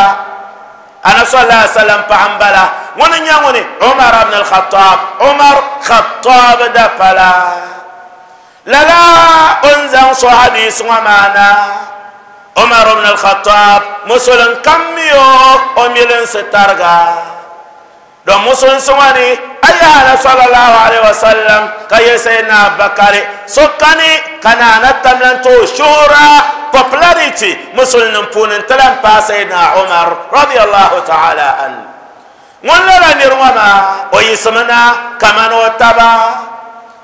أنا صلى الله عليه وسلم فعنبلا وننيوني عمر بن الخطاب عمر خطاب دفلا للا أنزل صحابي سمعنا عمر بن الخطاب مسلم كميو أميلن سترغا دو مسلم سمعني أيها صلى الله عليه وسلم كي سيدنا بكري سكني كنا نتملن تو شورا popularity مسلم فون تلم سيدنا عمر رضي الله تعالى عنه ولا نروما ويسمنا كمان وتبا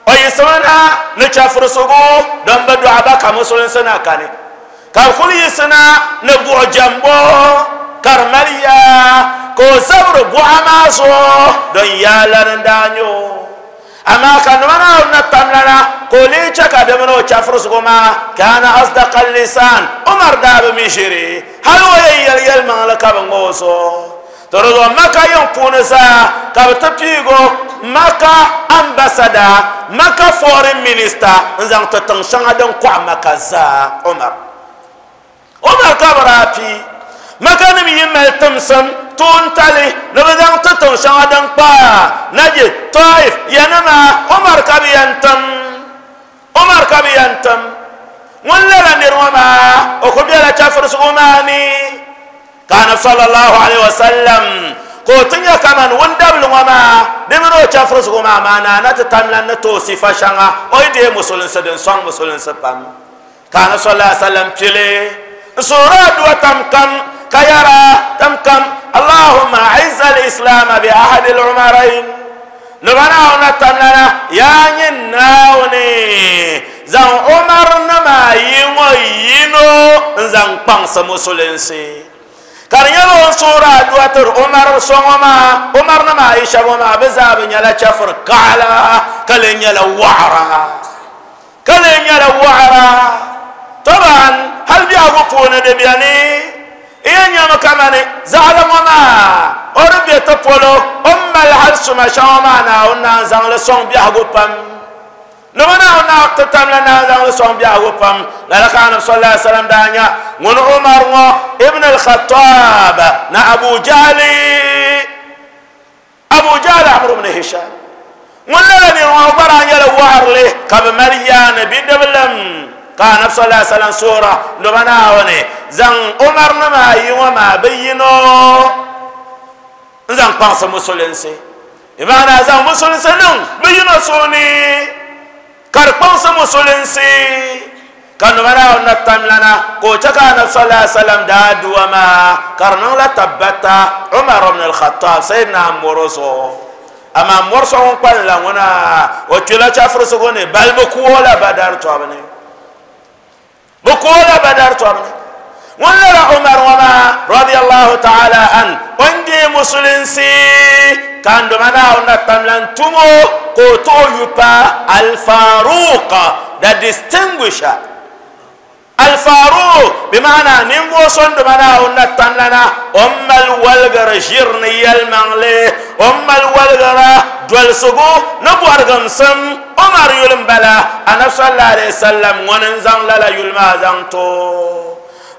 ويسمنا نشافر سوغو دم بدو اباك مسلم سنا كاني كفول يسنا نبو جنبو كرماليا كو صبر بو اماسو دون يالان دانيو أما كان منا ونتمنا كولي شكا دمنو شافرس غما كان أصدق اللسان عمر داب ميشري هل ويا يليل من لك بنغوصو ترضو مكا يوم كونسا كابتبيغو مكا أمباسادا مكا فورين مينيستا نزان تتنشان دون كوا مكازا عمر كابرابي مكا نمي يمال تمسم تون تالي نبدأ تتنشان دون نجي طائف ينما عمر كبيانتم ولا لنرمى وكبيرة كفر سغماني كان صلى الله عليه وسلم قوتنيا كمان وندبل وما دمرو كفر سغمان معنا نتتملن نتوصف شنغا ويدي مسلم سدن صن مسلم سبام كان صلى الله عليه وسلم تلي سورة وتمكن كيرا تمكن اللهم أعز الإسلام بأحد العمرين لبنا ونتملنا يا ناوني زان عمر نما ينو زان بانس مسلنسي كاريلو سورة دواتر عمر سوما عمر نما يشابوما بزاب نيالا شفر كالا كالين يالا وعرا طبعا هل بيعقوبون دبياني إيه نيام كماني زعلموما أربية تبولو الحدث ما شاء معنا وننزل الصوم بيعقوبهم لمنا ونقتتم لننزل الصوم بيعقوبهم لذلك عن صلى الله عليه وسلم دانيا من عمر ابن الخطاب نا أبو جهل عمرو بن هشام ولا لبي وعبر عن يلو وعرله قبل مريان بدبلم قال نفس الله سلام سورة لبناوني زن عمر نما يوما بينو زن قاس مسلنسي إبانا زن مسلنسي نم بينو سوني كار قاس مسلنسي كان براو نتم لنا كوتكا نفس الله سلام داد وما كارنو لا تبتا عمر بن الخطاب سيدنا عمروسو اما مرسو قال لا وانا وكلا تشافرسو غني بل بكولا بدار توابني بكولا بدار توابني ولا عمر وما رضي الله تعالى ان وندي مسلمسي كان دومانا ونا تملان تومو كوتو يبا الفاروق the distinguisher الفاروق بمعنى نمو صند منا ونتن لنا أم الولغر جرني المغلي أم الولغر دول سبو نبو أرغمسم عمر يلم بلا أنا صلى الله عليه وسلم وننزم للا يلما زنتو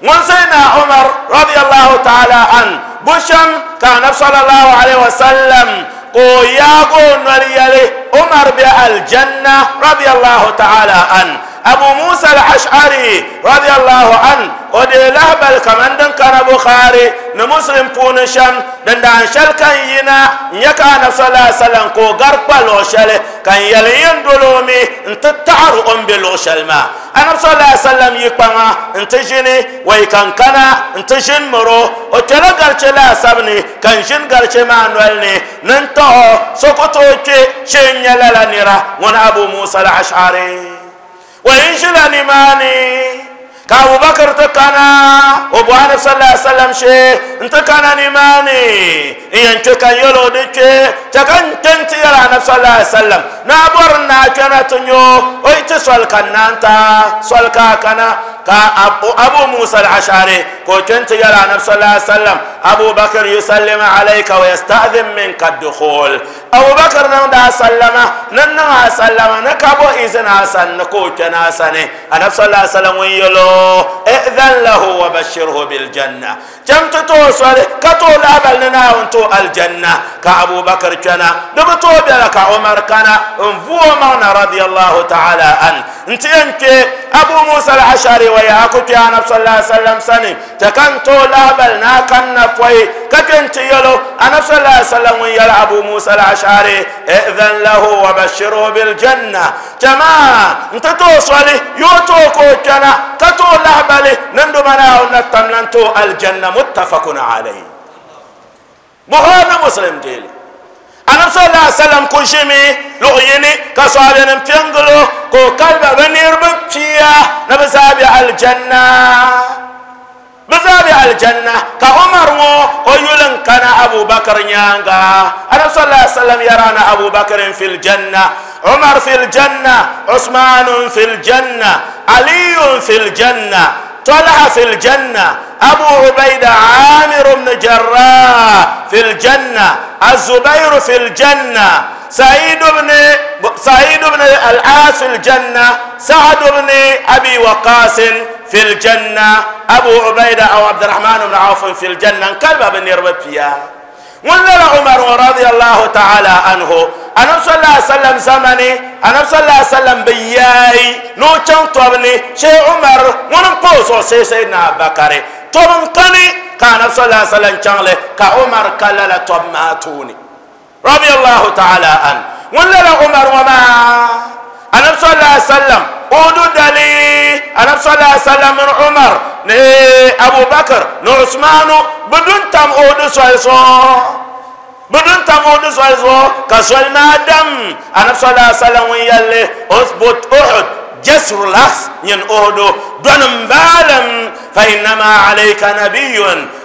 ونسينا عمر رضي الله تعالى عن بشم كان صلى الله عليه وسلم قياغو نريالي عمر بالجنة رضي الله تعالى عن أبو موسى الأشعري رضي الله عنه ودي لهبل كمان دن كان بخاري نمسلم بونشم دن دان شل كان ينا يكا نفس الله سلام كو غرب لوشل كان يلين دولومي انت تعرق بلوشل ما أنا نفس الله سلام يقبما انت جني ويكن كان انت جن مرو وتلا غرشلا سبني كان جن غرشما نولني ننتو سكوتوكي شين يلالا نيرا وانا أبو موسى الأشعري وينشل نماني كأبو بكر تكنا أبو عن صلى الله عليه وسلم شيء انتكنا نماني إن تكن يلو دكى تكن تنتي على صلى الله عليه وسلم نابورنا كنا تنيو ويتصل كنا أنت صل كنا كأبو موسى الأشعري كنتي على صلى الله عليه وسلم أبو بكر يسلم عليك ويستأذن منك الدخول أبو بكر نمدا سلمة ننها سلمة نكابو إذن حسن نكوتنا حسني أنا صلى الله عليه وسلم ويلو إذن له وبشره بالجنة كم تتوصل كتول أبلنا وانتو الجنة كأبو بكر كنا نبتو بلك عمر كنا انفو معنا رضي الله تعالى عنه انت أبو موسى الأشعري ويأكد يا نبي صلى الله عليه وسلم سني تكنتو لأبلنا كنا فوي كنت يلو أنا صلى الله عليه وسلم ويلو أبو موسى الأشعري إذن له وبشره بالجنة جماعة انت توصلي يوتوكو كنا كتو لعبالي نندو مناو نتملنتو الجنة متفق عليه مهان مسلم ديلي أنا صلى الله عليه وسلم كشمي لغيني كصحابي نمتنقلو كو قلب بنير بكيا نبزابي الجنة بزابي الجنة كعمر ويلن كان أبو بكر نيانغا أنا صلى الله عليه وسلم يرانا أبو بكر في الجنة عمر في الجنة عثمان في الجنة علي في الجنة طلحة في الجنة أبو عبيدة عامر بن جراح في الجنة الزبير في الجنة سعيد بن العاص في الجنة سعد بن أبي وقاص في الجنة أبو عبيدة أو عبد الرحمن بن عوف في الجنة كلب بن يربيا ولا عمر رضي الله تعالى عنه أنا صلى الله عليه وسلم زمني أنا صلى الله عليه وسلم بياي نو تشطبني شيء عمر ونقصو سيدنا بكر تمنقني كان صلى الله عليه وسلم شغله كعمر كلا تماتوني رضي الله تعالى عنه ولا عمر وما أنا صلى الله عليه وسلم ودودلي أنا صلى الله عليه وسلم من عمر أبو بكر عثمان بدون تم أود سويسو بدون تم أود سويسو كسول ما دم أنا صلى الله عليه وسلم ويالله أثبت أحد جسر الأخس ين أود دون بالم فإنما عليك نبي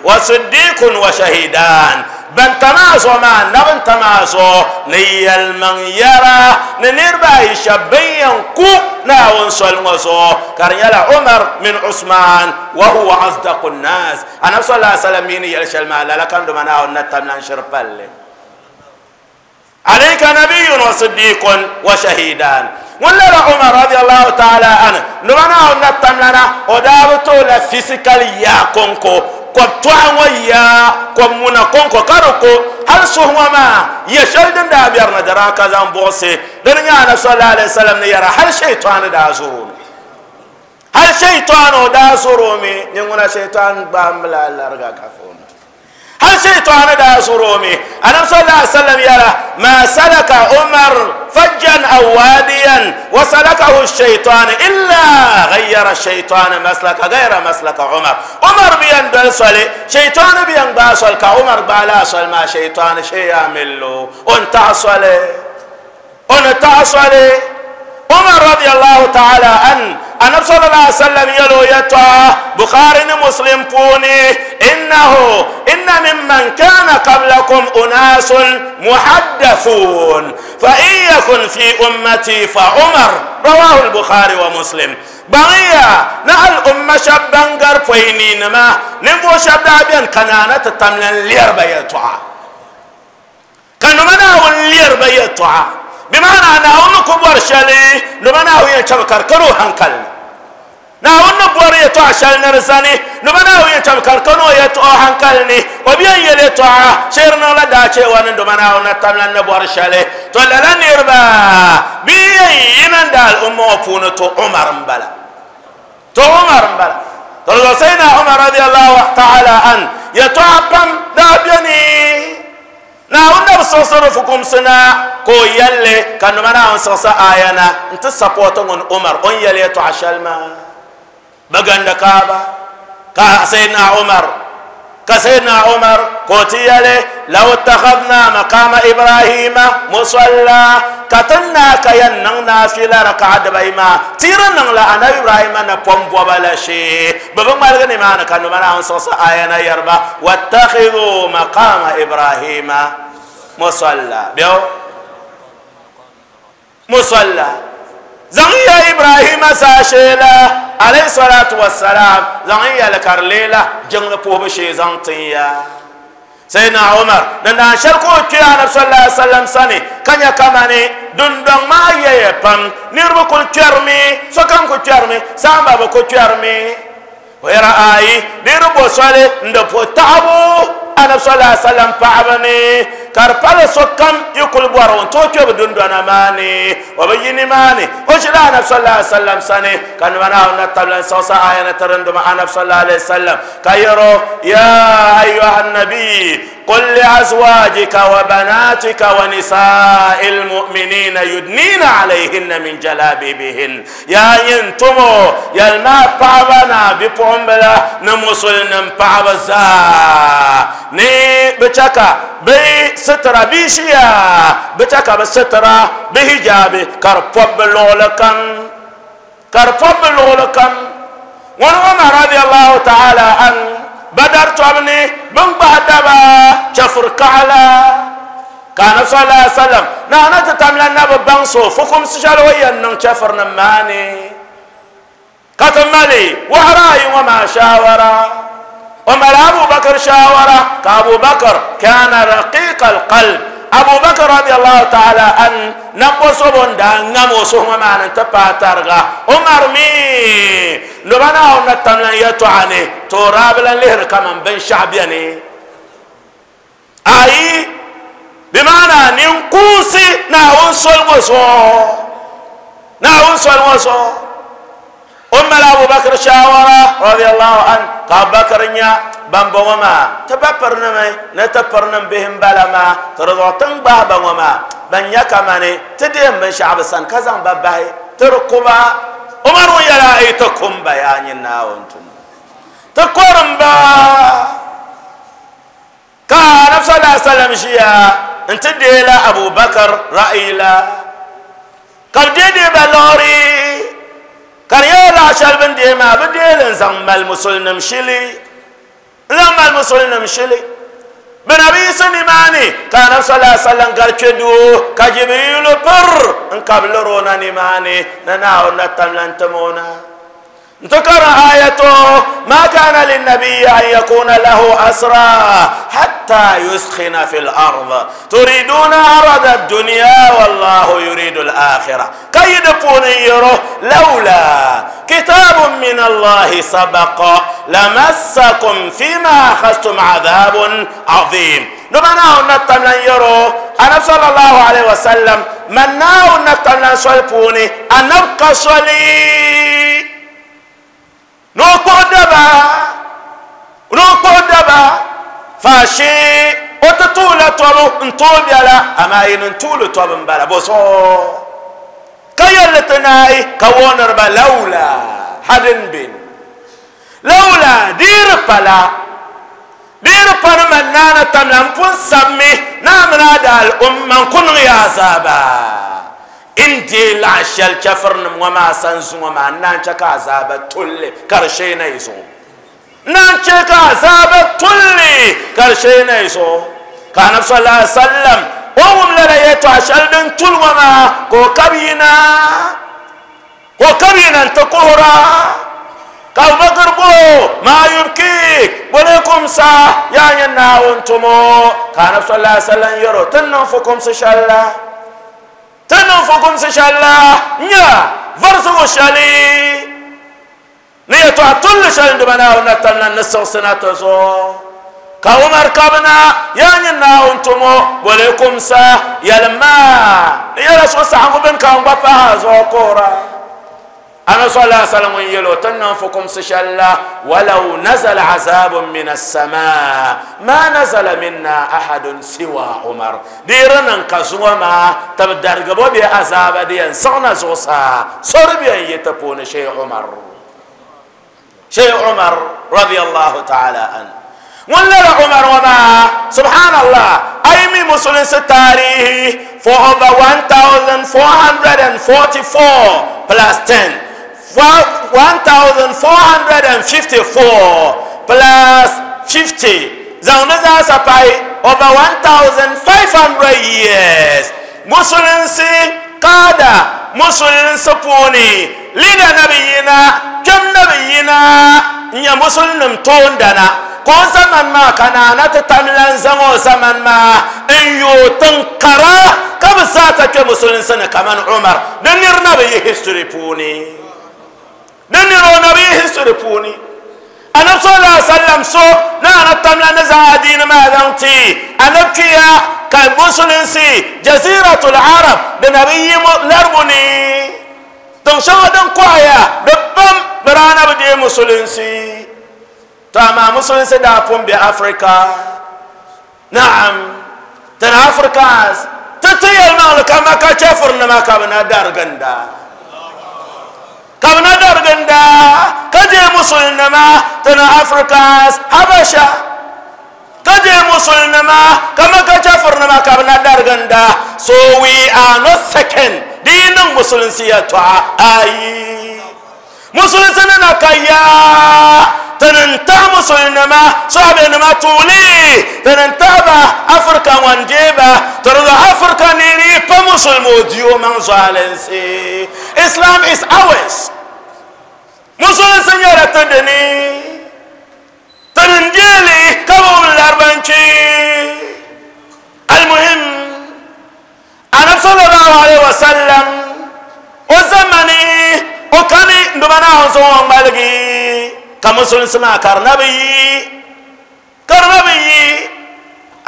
وصديق وشهيدان بن تماسو ما نبن تماسو ني المنيرة ننربع شبيا كو ناون سلمسو كريالا عمر من عثمان وهو أصدق الناس أنا صلى الله عليه وسلم يني يلشل مالا لكن دمنا ونتم لنشربالي عليك نبي وصديق وشهيدان ولا عمر رضي الله تعالى عنه نبنا ونتم لنا ودابتو لفيسيكال يا كونكو كوب توان ويا كوب منا كونكو كاروكو alsuhmama ya shaldin da biyar na dara kazan bose dan ya na sallallahu alaihi wasallam ne yara har shaytan da zuru har shaytan da zuru me ne ngona shaytan ba mala larga kafon har shaytan da zuru me annabi sallallahu alaihi wasallam yara ma salaka umar fajjan aw wadiyan wa salakahu ash-shaytan illa ghayyara ash-shaytan maslaka ghayra maslaka umar biyan dal sale shaytan biyan ba sal ka umar bala sal ma shaytan shay yamillu on ta'sale umar radiyallahu ta'ala an annabi sallallahu alaihi wasallam yalo yata bukhari ni muslim puni إن ممن كان قبلكم أناس محدثون فإن يكن في أمتي فعمر رواه البخاري ومسلم بغيا نعل أم شبان قرفيني نما نمو شبابين كنانة تملن لير بيتوعا كانوا مناو لير بيتوعا بمعنى أنا أمكم ورشالي لمناو ينشبكر كروها نكلم na wannan buwar ya to'a shal na risani na mana wuyin tamkar kano ya to'a hankali ne wa biyan ya le to'a shayar na la dace wani da mana wannan tamlan na buwar shale to lalan ne ba biyan yinan da al'umma wa funa to umar mbala to zo sai na umar radiyallahu ta'ala an ya to'a pam da biyani na wannan sosoro hukum suna ko yalle kan mana on sosa ayana inta support on umar on yalle to'a shalma baganda kaaba ka sayyidina umar ko tiyale law takhadna maqama ibrahima musalla katanna kayan nan nafila rak'at bayma tiran nan la ana ibrahima na pombo balashi baban malga ne mana kanu mana an so sa ayana yarba wattakhidhu maqama ibrahima musalla biyo musalla زعيا إبراهيم ساشيلا عليه الصلاة والسلام زعيا لكارليلا جنب بوبشي زنتيا سيدنا عمر لأن شركوا كيان صلى الله عليه وسلم سني كان يكمني دندم ما يبم نربو كتيرمي سكان كتيرمي سامبا بكتيرمي ويرأي نربو صلي ندبو تعبو أنا صلى الله عليه وسلم فعبني كاربالا سكام يقول بوارون توكيو بدون دوانا ماني وبيني ماني وشلا نفس صلى الله عليه وسلم سني كان مناو نتبلن سوسا آيانا ترندو مع نفس صلى الله عليه وسلم كايرو يا أيها النبي قل لأزواجك وبناتك ونساء المؤمنين يدنين عليهن من جلابيبهن يا ينتمو يا الماء فعبنا بفعمبلا نموصل نمفعب الزاء ني بشكا بي سترة بيشيا بتكا بسترة بهجابي كرفب اللولكم ونوما رضي الله تعالى عن بدر توابني من بهدبا شفر كعلا كان صلى الله عليه وسلم نحن تتملن ببانسو فكم سشالويا نم شفر نماني كتمالي وحراي وما شاورا ومال أبو بكر شاورة كأبو بكر كان رقيق القلب أبو بكر رضي الله تعالى أن نقصبون دان نموسهم معنا تبع ترغى عمر مي لبناه نتمنى يتوعني تراب لنهر كمان بين شعبيني أي بمعنى ننقوصي نعون سلوصو أمال أبو بكر شاورة رضي الله عنه كابكرنيا بامبوما تببرنمي نتبرنم بهم بلما ترضعتن بابوما بنيا كماني تدين من شعب سان كزان بابهي تركوبا عمر ويلا ايتكم بياني ناونتم تقورن با كان صلى الله عليه وسلم شيا انت ديلا أبو بكر رأيلا كبدي بلوري كريالا شالبن ديما بديل زمال مسلم شلي زمال مسلم شلي بنبي سنيماني كان صلى الله عليه وسلم قال كدو كجبريل بر ان قبل رونا نيماني نناو نتملن تمونا تقرأ آيته ما كان للنبي أن يكون له أسرى حتى يسخن في الأرض تريدون عرض الدنيا والله يريد الآخرة كيد قنيره لولا كتاب من الله سبق لمسكم فيما أخذتم عذاب عظيم نبناه النتم لن يروا أنا صلى الله عليه وسلم مناه النتم لن سلبوني أنبقى صلي نوكو دبا فاشي وتطول طرو نطول يلا اما ينطول طرو مبالا بوسو كيلتناي كونر لولا حدن بين لولا دير بلا منانا تنفون سمي نامنا دال امم كن عذابا انتي لعشا الكفر وما سنس وما نانشك عذاب تولي كرشي نيسو نانشك عذاب تولي كرشي نيسو كان صلى الله عليه وسلم وهم لريتو عشا البن تول وما كوكبينا انتقورا كو بقربو ما يبكيك وليكم سا يعني الناو انتمو كان صلى الله عليه وسلم يرو تنفكم سشالله تنفقكم سشالا نيا فرسو شالي نيا تعطل شالي دبنا ونتنا نسو سنة زو كاومر كابنا يعني ناو انتمو وليكم سا يلما نيا رسو سحنكو بن كاوم بطا زو كورا أنا صلى الله عليه وسلم يلو تنفقكم سشالا ولو نزل عذاب من السماء ما نزل منا أحد سوى عمر ديرنا نكزوا ما تبدر قبوبي عذاب ديان صغنا زوصا صربيا يتبون شيء عمر رضي الله تعالى عنه ولا عمر وما سبحان الله أيمي مسلم ستاريه for over 1,444 plus 10 1,454 plus 50 Zauneza Sapai over 1,500 years Musulinsi Kada Musulinsi Puni Lida Nabiyina Jem Nabiyina Nya Musulinim Tondana Kon zaman ma kana nata tamlan zango zaman ma Inyo Tunkara Kabisata ke Musulinsi Nekaman Umar Danir Nabiyi history Puni نني رونا بيه سرقوني أنا صلى الله عليه وسلم سو نانا تملا نزع دين ما دمتي أنا بكيا كالمسلمسي جزيرة العرب بنبي لربني تنشوا دم قايا ببم برانا بدي مسلمسي تمام مسلمسي دافون بأفريقيا نعم تن أفريقيا تطير مالك ما كشفرنا ما كنا دارجندا كابنا درغندا كدي مسلمنا تنا افريكاس حبشا كدي مسلمنا كما كافرنا كابنا درغندا so we are not second دين مسلمسيا توا اي مسلمنا كيا تننتا مسلمنا صعبنا ما تولي تننتا افريكا وانجيبا ترى افريكا نيري بمسلمو ديو منزالنسي Islam is ours مسلم سنجارة تدني تنجيلي كبوم الأربانشي المهم أنا صلى الله عليه وسلم وزمني وكاني دمنا وزوان بلغي كمسلم سمع كرنبي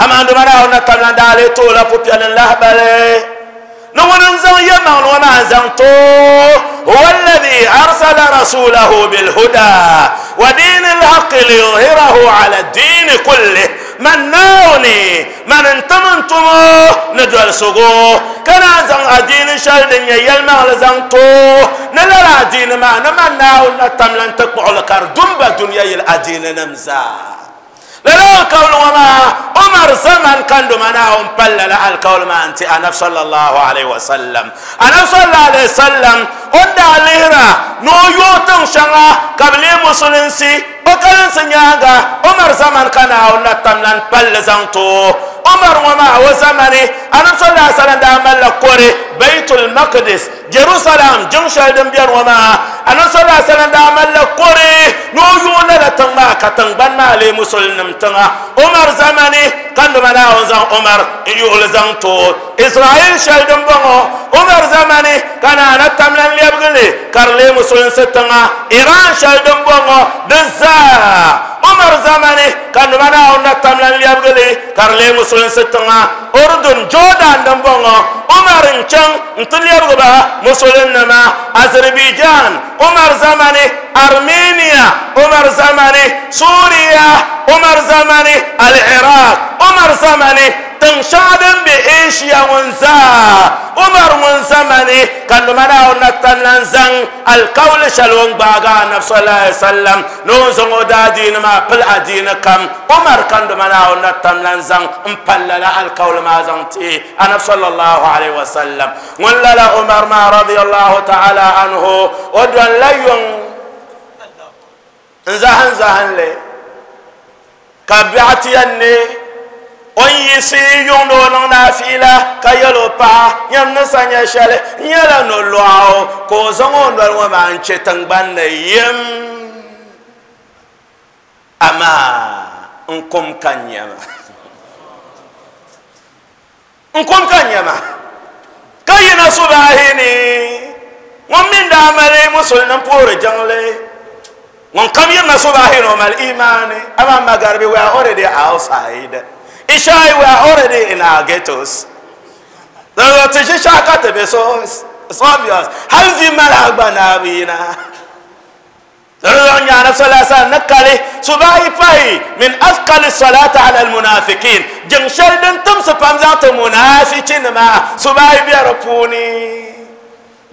أما دمنا ونطلنا دالي طولة فبيان الله بلي نونا زم يمن وما زمتو هو الذي أرسل رسوله بالهدى ودين الحق ليظهره على الدين كله من ناوني من انتمنتمو ندول سقو كان زم الدين شلدن يلمع لزمتو نلرى دين ما نمن ناون تملن تقبع الكردم بدنيا الأدين نمزا للا القول وما عمر زمن كان دمناهم بلل القول ما أنت أنا صلى الله عليه وسلم أنا صلى الله عليه وسلم عند الليرة نويوتن شغا قبل مسلمسي بكرن سنياغا عمر زمن كان أولا تملن بل زنتو عمر وما وزمني أنا صلى الله عليه وسلم دعم لكوري بيت المقدس جيروسالام جمشال دنبير وما anasala salanda malla qore no yona la tanga katang banna le muslim tanga Umar zamani kando mala onza Umar yul zang to Israel shaldum bongo Umar zamani kana na tamlan lebgele karle muslim setanga Iran shaldum bongo dza Umar zamani kando mala onna tamlan lebgele karle muslim setanga Urdun Jordan dambongo Umar nchang ntliargo ba muslim nama Azerbaijan Umar zamani Armenia Umar zamani سوريا عمر زماني العراق عمر زماني تنشادن بإيشيا ونزا عمر من زماني كان منا ونتنزن القول شلون باغا نفس الله صلى الله عليه وسلم نوزو دادين ما بلا دينكم عمر كان منا ونتنزن مبلل القول ما زنتي انا صلى الله عليه وسلم ولا لا عمر ما رضي الله تعالى عنه ودون ليون نزهن زهن لي كبعتي أني أنيسي يوم نونا فيلا كيلو با يوم نساني شلي يلا نلواو كوزون دلوا مانشة تنبان يم أما أنكم كنيما أنكم كنيما كينا سباهيني ومن دامري مسلم بور جنلي When coming in the Subahino, Imani, Imam Magharibi, we are already outside. Ishai, we are already in our ghettos. The Tisha Katabe, so it's obvious. How's the Malabanabina? The Ronyana Salasa Nakali, Subahi Pai, Min Askali Salata al Munafikin, Jim Sheldon Thompson Panzata Munafi Chinema, Subahi Biarapuni.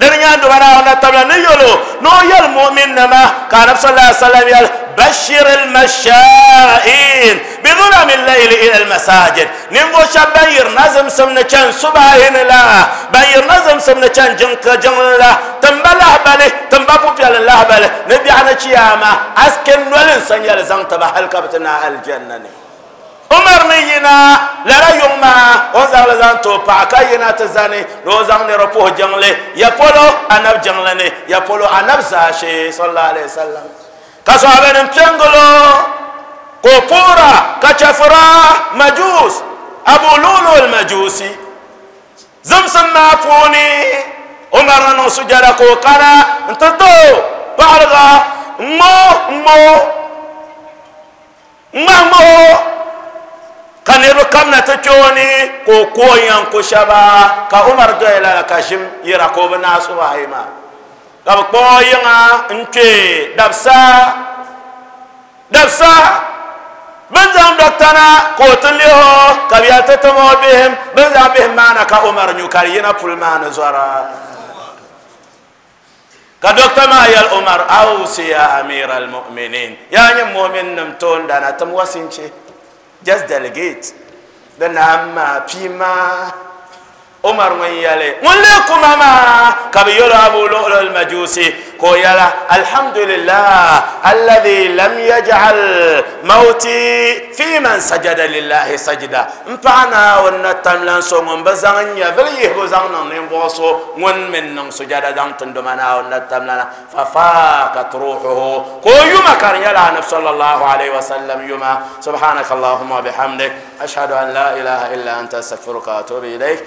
درنيا دوباره ولا تبلا نيولو نو يل مؤمن نما كان صلى الله عليه وسلم يل بشر المشائين بظلام الليل الى المساجد نمو شبير نظم سمنا كان سبحان الله بير نظم سمنا كان جنك جملا تنبله بله تنبابو في الله بله نبي على قيامه اسكن ولنسان يل زنت بحلقتنا الجنه عمر نينا لرا يوما وزال زانتو باكاينا تزاني لو زاني ربو جنلي يقولو انا جنلني يقولو انا بساشي صلى الله عليه وسلم كسوابن تشنغلو كوبورا كشفرا مجوس ابو لولو المجوسي زمسم مافوني عمر نو سجرا كوكانا انتو بارغا مو مو مامو كان يركبنا تجوني كوكويا كشبا كأمر دويلا كشم يركبنا سواهما كوكويا انتي دبسا دبسا بنزام دكتنا كوتليه كبياتتمو بهم بنزام بهم معنا كأمر نيوكارينا فلمان زورا كدكتور مايل عمر أوصي يا أمير المؤمنين يعني مؤمن نمتون دانا تموسينشي just delegate the nama pima Umar wanyale muliku mama kabiyolo abu lu'lu al-majusi koyala alhamdulillah alladhi lam yaj'al mauti fi man sajada lillahi sajda mpana wanna tamlan so ngombazan ya veli hozan nan nemboso ngon men nan sujada dan tundomana wanna tamlana fa faqat ruhuhu koyuma karyala nabi sallallahu alaihi wasallam yuma subhanakallahumma bihamdik ashhadu an la ilaha illa anta astaghfiruka wa atubu ilaik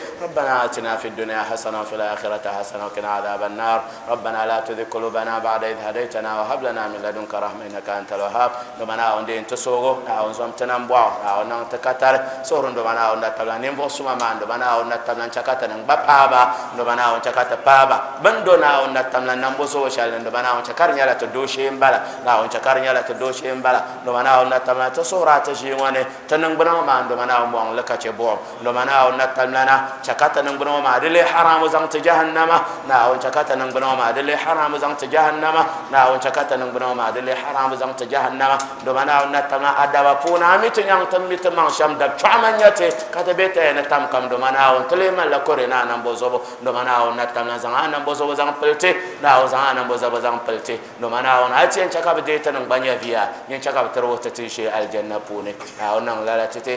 ربنا آتنا في الدنيا حسنة وفي الآخرة حسنة وقنا عذاب النار ربنا لا تزغ قلوبنا بعد إذ هديتنا وهب لنا من لدنك رحمة إنك أنت الوهاب ربنا أندي أنت سوغو أونزم تنبوا أونن تكتر سورن ربنا أون تبلانين بوسما مان ربنا أون تبلان شكاتن بابا ربنا أون شكات بابا بندنا أون تبلان نبوسو شالن ربنا أون شكارنيا لا تدوشين بلا لا أون شكارنيا لا تدوشين بلا ربنا أون تبلان تسورات جيوانه تنبنا مان ربنا أون بوان لكتشبوم ربنا أون تبلان شكاتا نغنو ما دلي حرام وزنت جهنم نا وان شكاتا نغنو ما دلي حرام وزنت جهنم نا وان شكاتا نغنو ما دلي حرام وزنت جهنم دومنا ونتما ادبا فونا ميتن ينتميت ما شام دك تعمنيتي كتبت انا تام كم دومنا وان تليم لا كورنا نمبوزو دومنا ونتما زان نمبوزو زان بلتي نا وزان نمبوزو زان بلتي دومنا ون هاتي ان شكاب ديتن بانيا فيا ين شكاب تروتتي شي الجنه بوني نا ون لا تتي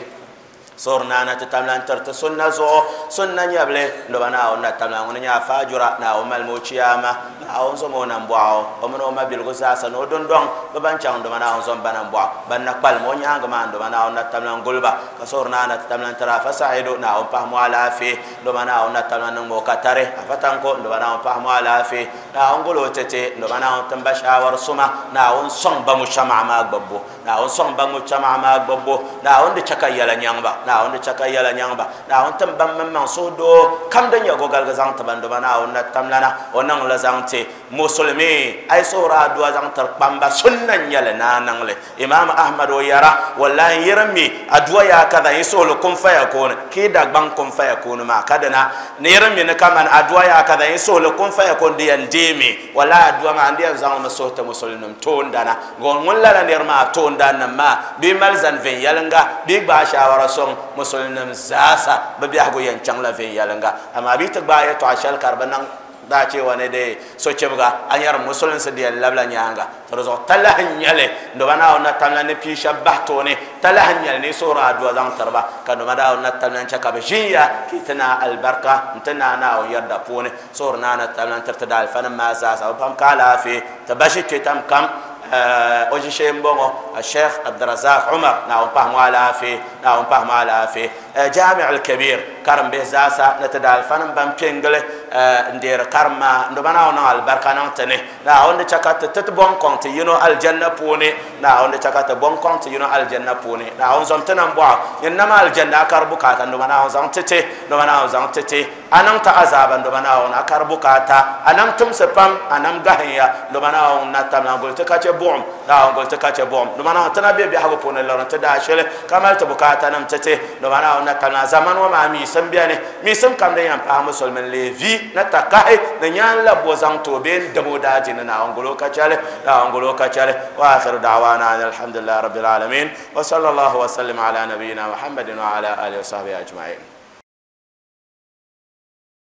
صورنا نتتملان ترت سنة زو سنة يبلي لبناء نتملان ونيا فاجرة نا ومال موتياما أونزمون أمبواو أمنو ما بيلغزا سنو دندون ببنشان لبناء أونزم بنبواو بنقبل مونيا عمان لبناء نتملان غلبا كصورنا نتملان ترى فسعيدو نا وبحمو على في لبناء نتملان موكاتري أفتانكو لبناء وبحمو على في نا أنقلو تتي لبناء تنبشا ورسما نا أونصم بمشمع ما أقببو نا أونصم بمشمع ما أقببو نا أوند شكايا لنيانبا na wanda chaka yala nyamba na wanda bamman mansudo kam dan yago galgazan tabando bana wanda tamlana wannan lazante musulmi ai sura duwa zan tarbamba sunnan yala nanangle imam ahmad wa yara wallahi yarmi adwa ya kaza yasulu kun fa yakun ke da ban kun fa yakun ma kadana ne yarmi ne kaman adwa ya kaza yasulu kun fa yakun da yandimi wallahi adwa ma andiyan zan masota musulmin tondana gon wallala ne yarma tondana ma bi malzan vin yalanga bi ba shawara son مسلم زاسا ببيعوا ينشان لا في يالنجا أما بيتك باية تعشل كربنا داچي وانه ده سوتشبعا أنيار مسلم سديا لبلا نيانجا ترزق تلهن يله دوبنا أونا تملاني بيشة بحتوني تلهن يله نسورة دوازان تربا كدوبنا أونا تملان شكابجيا كتنا البركة نتنا أنا ويردا بوني صورنا أنا تملان ترتدال فنما زاسا وبهم كلا في تبشي تتم كم أوجي شيء بونه الشيخ عبد الرزاق عمر نعم بحم على في نعم بحم على في جامع الكبير كرم بهزاسة نتدال فنم بمبينجله ندير كرم نبنا ونا البركة نتني نعم نتشكت تتبون كنت ينو الجنة بوني نعم نتشكت بون كنت ينو الجنة بوني نعم زمتنا بوا إنما الجنة كربوكاتا نبنا وزمتتي نبنا وزمتتي أنا تعذاب نبنا ونا كربوكاتا أنا تمسبم أنا مجهية نبنا ونا تمنا قلت كاتب بوم نعم قلت كاتب بوم نبنا تنابي بيحبوا بوني لرنت داشله كمال تبوكاتا نمتتي نبنا ونا تمنا زمان وما ميسم بيانه ميسم كم ديان بحمد سلمان ليفي نتكاه نيان لبوزان توبين دمودا جينا نعم قلوا كاتله وآخر دعوانا الحمد لله رب العالمين وصلى الله وسلم على نبينا محمد وعلى آله وصحبه أجمعين.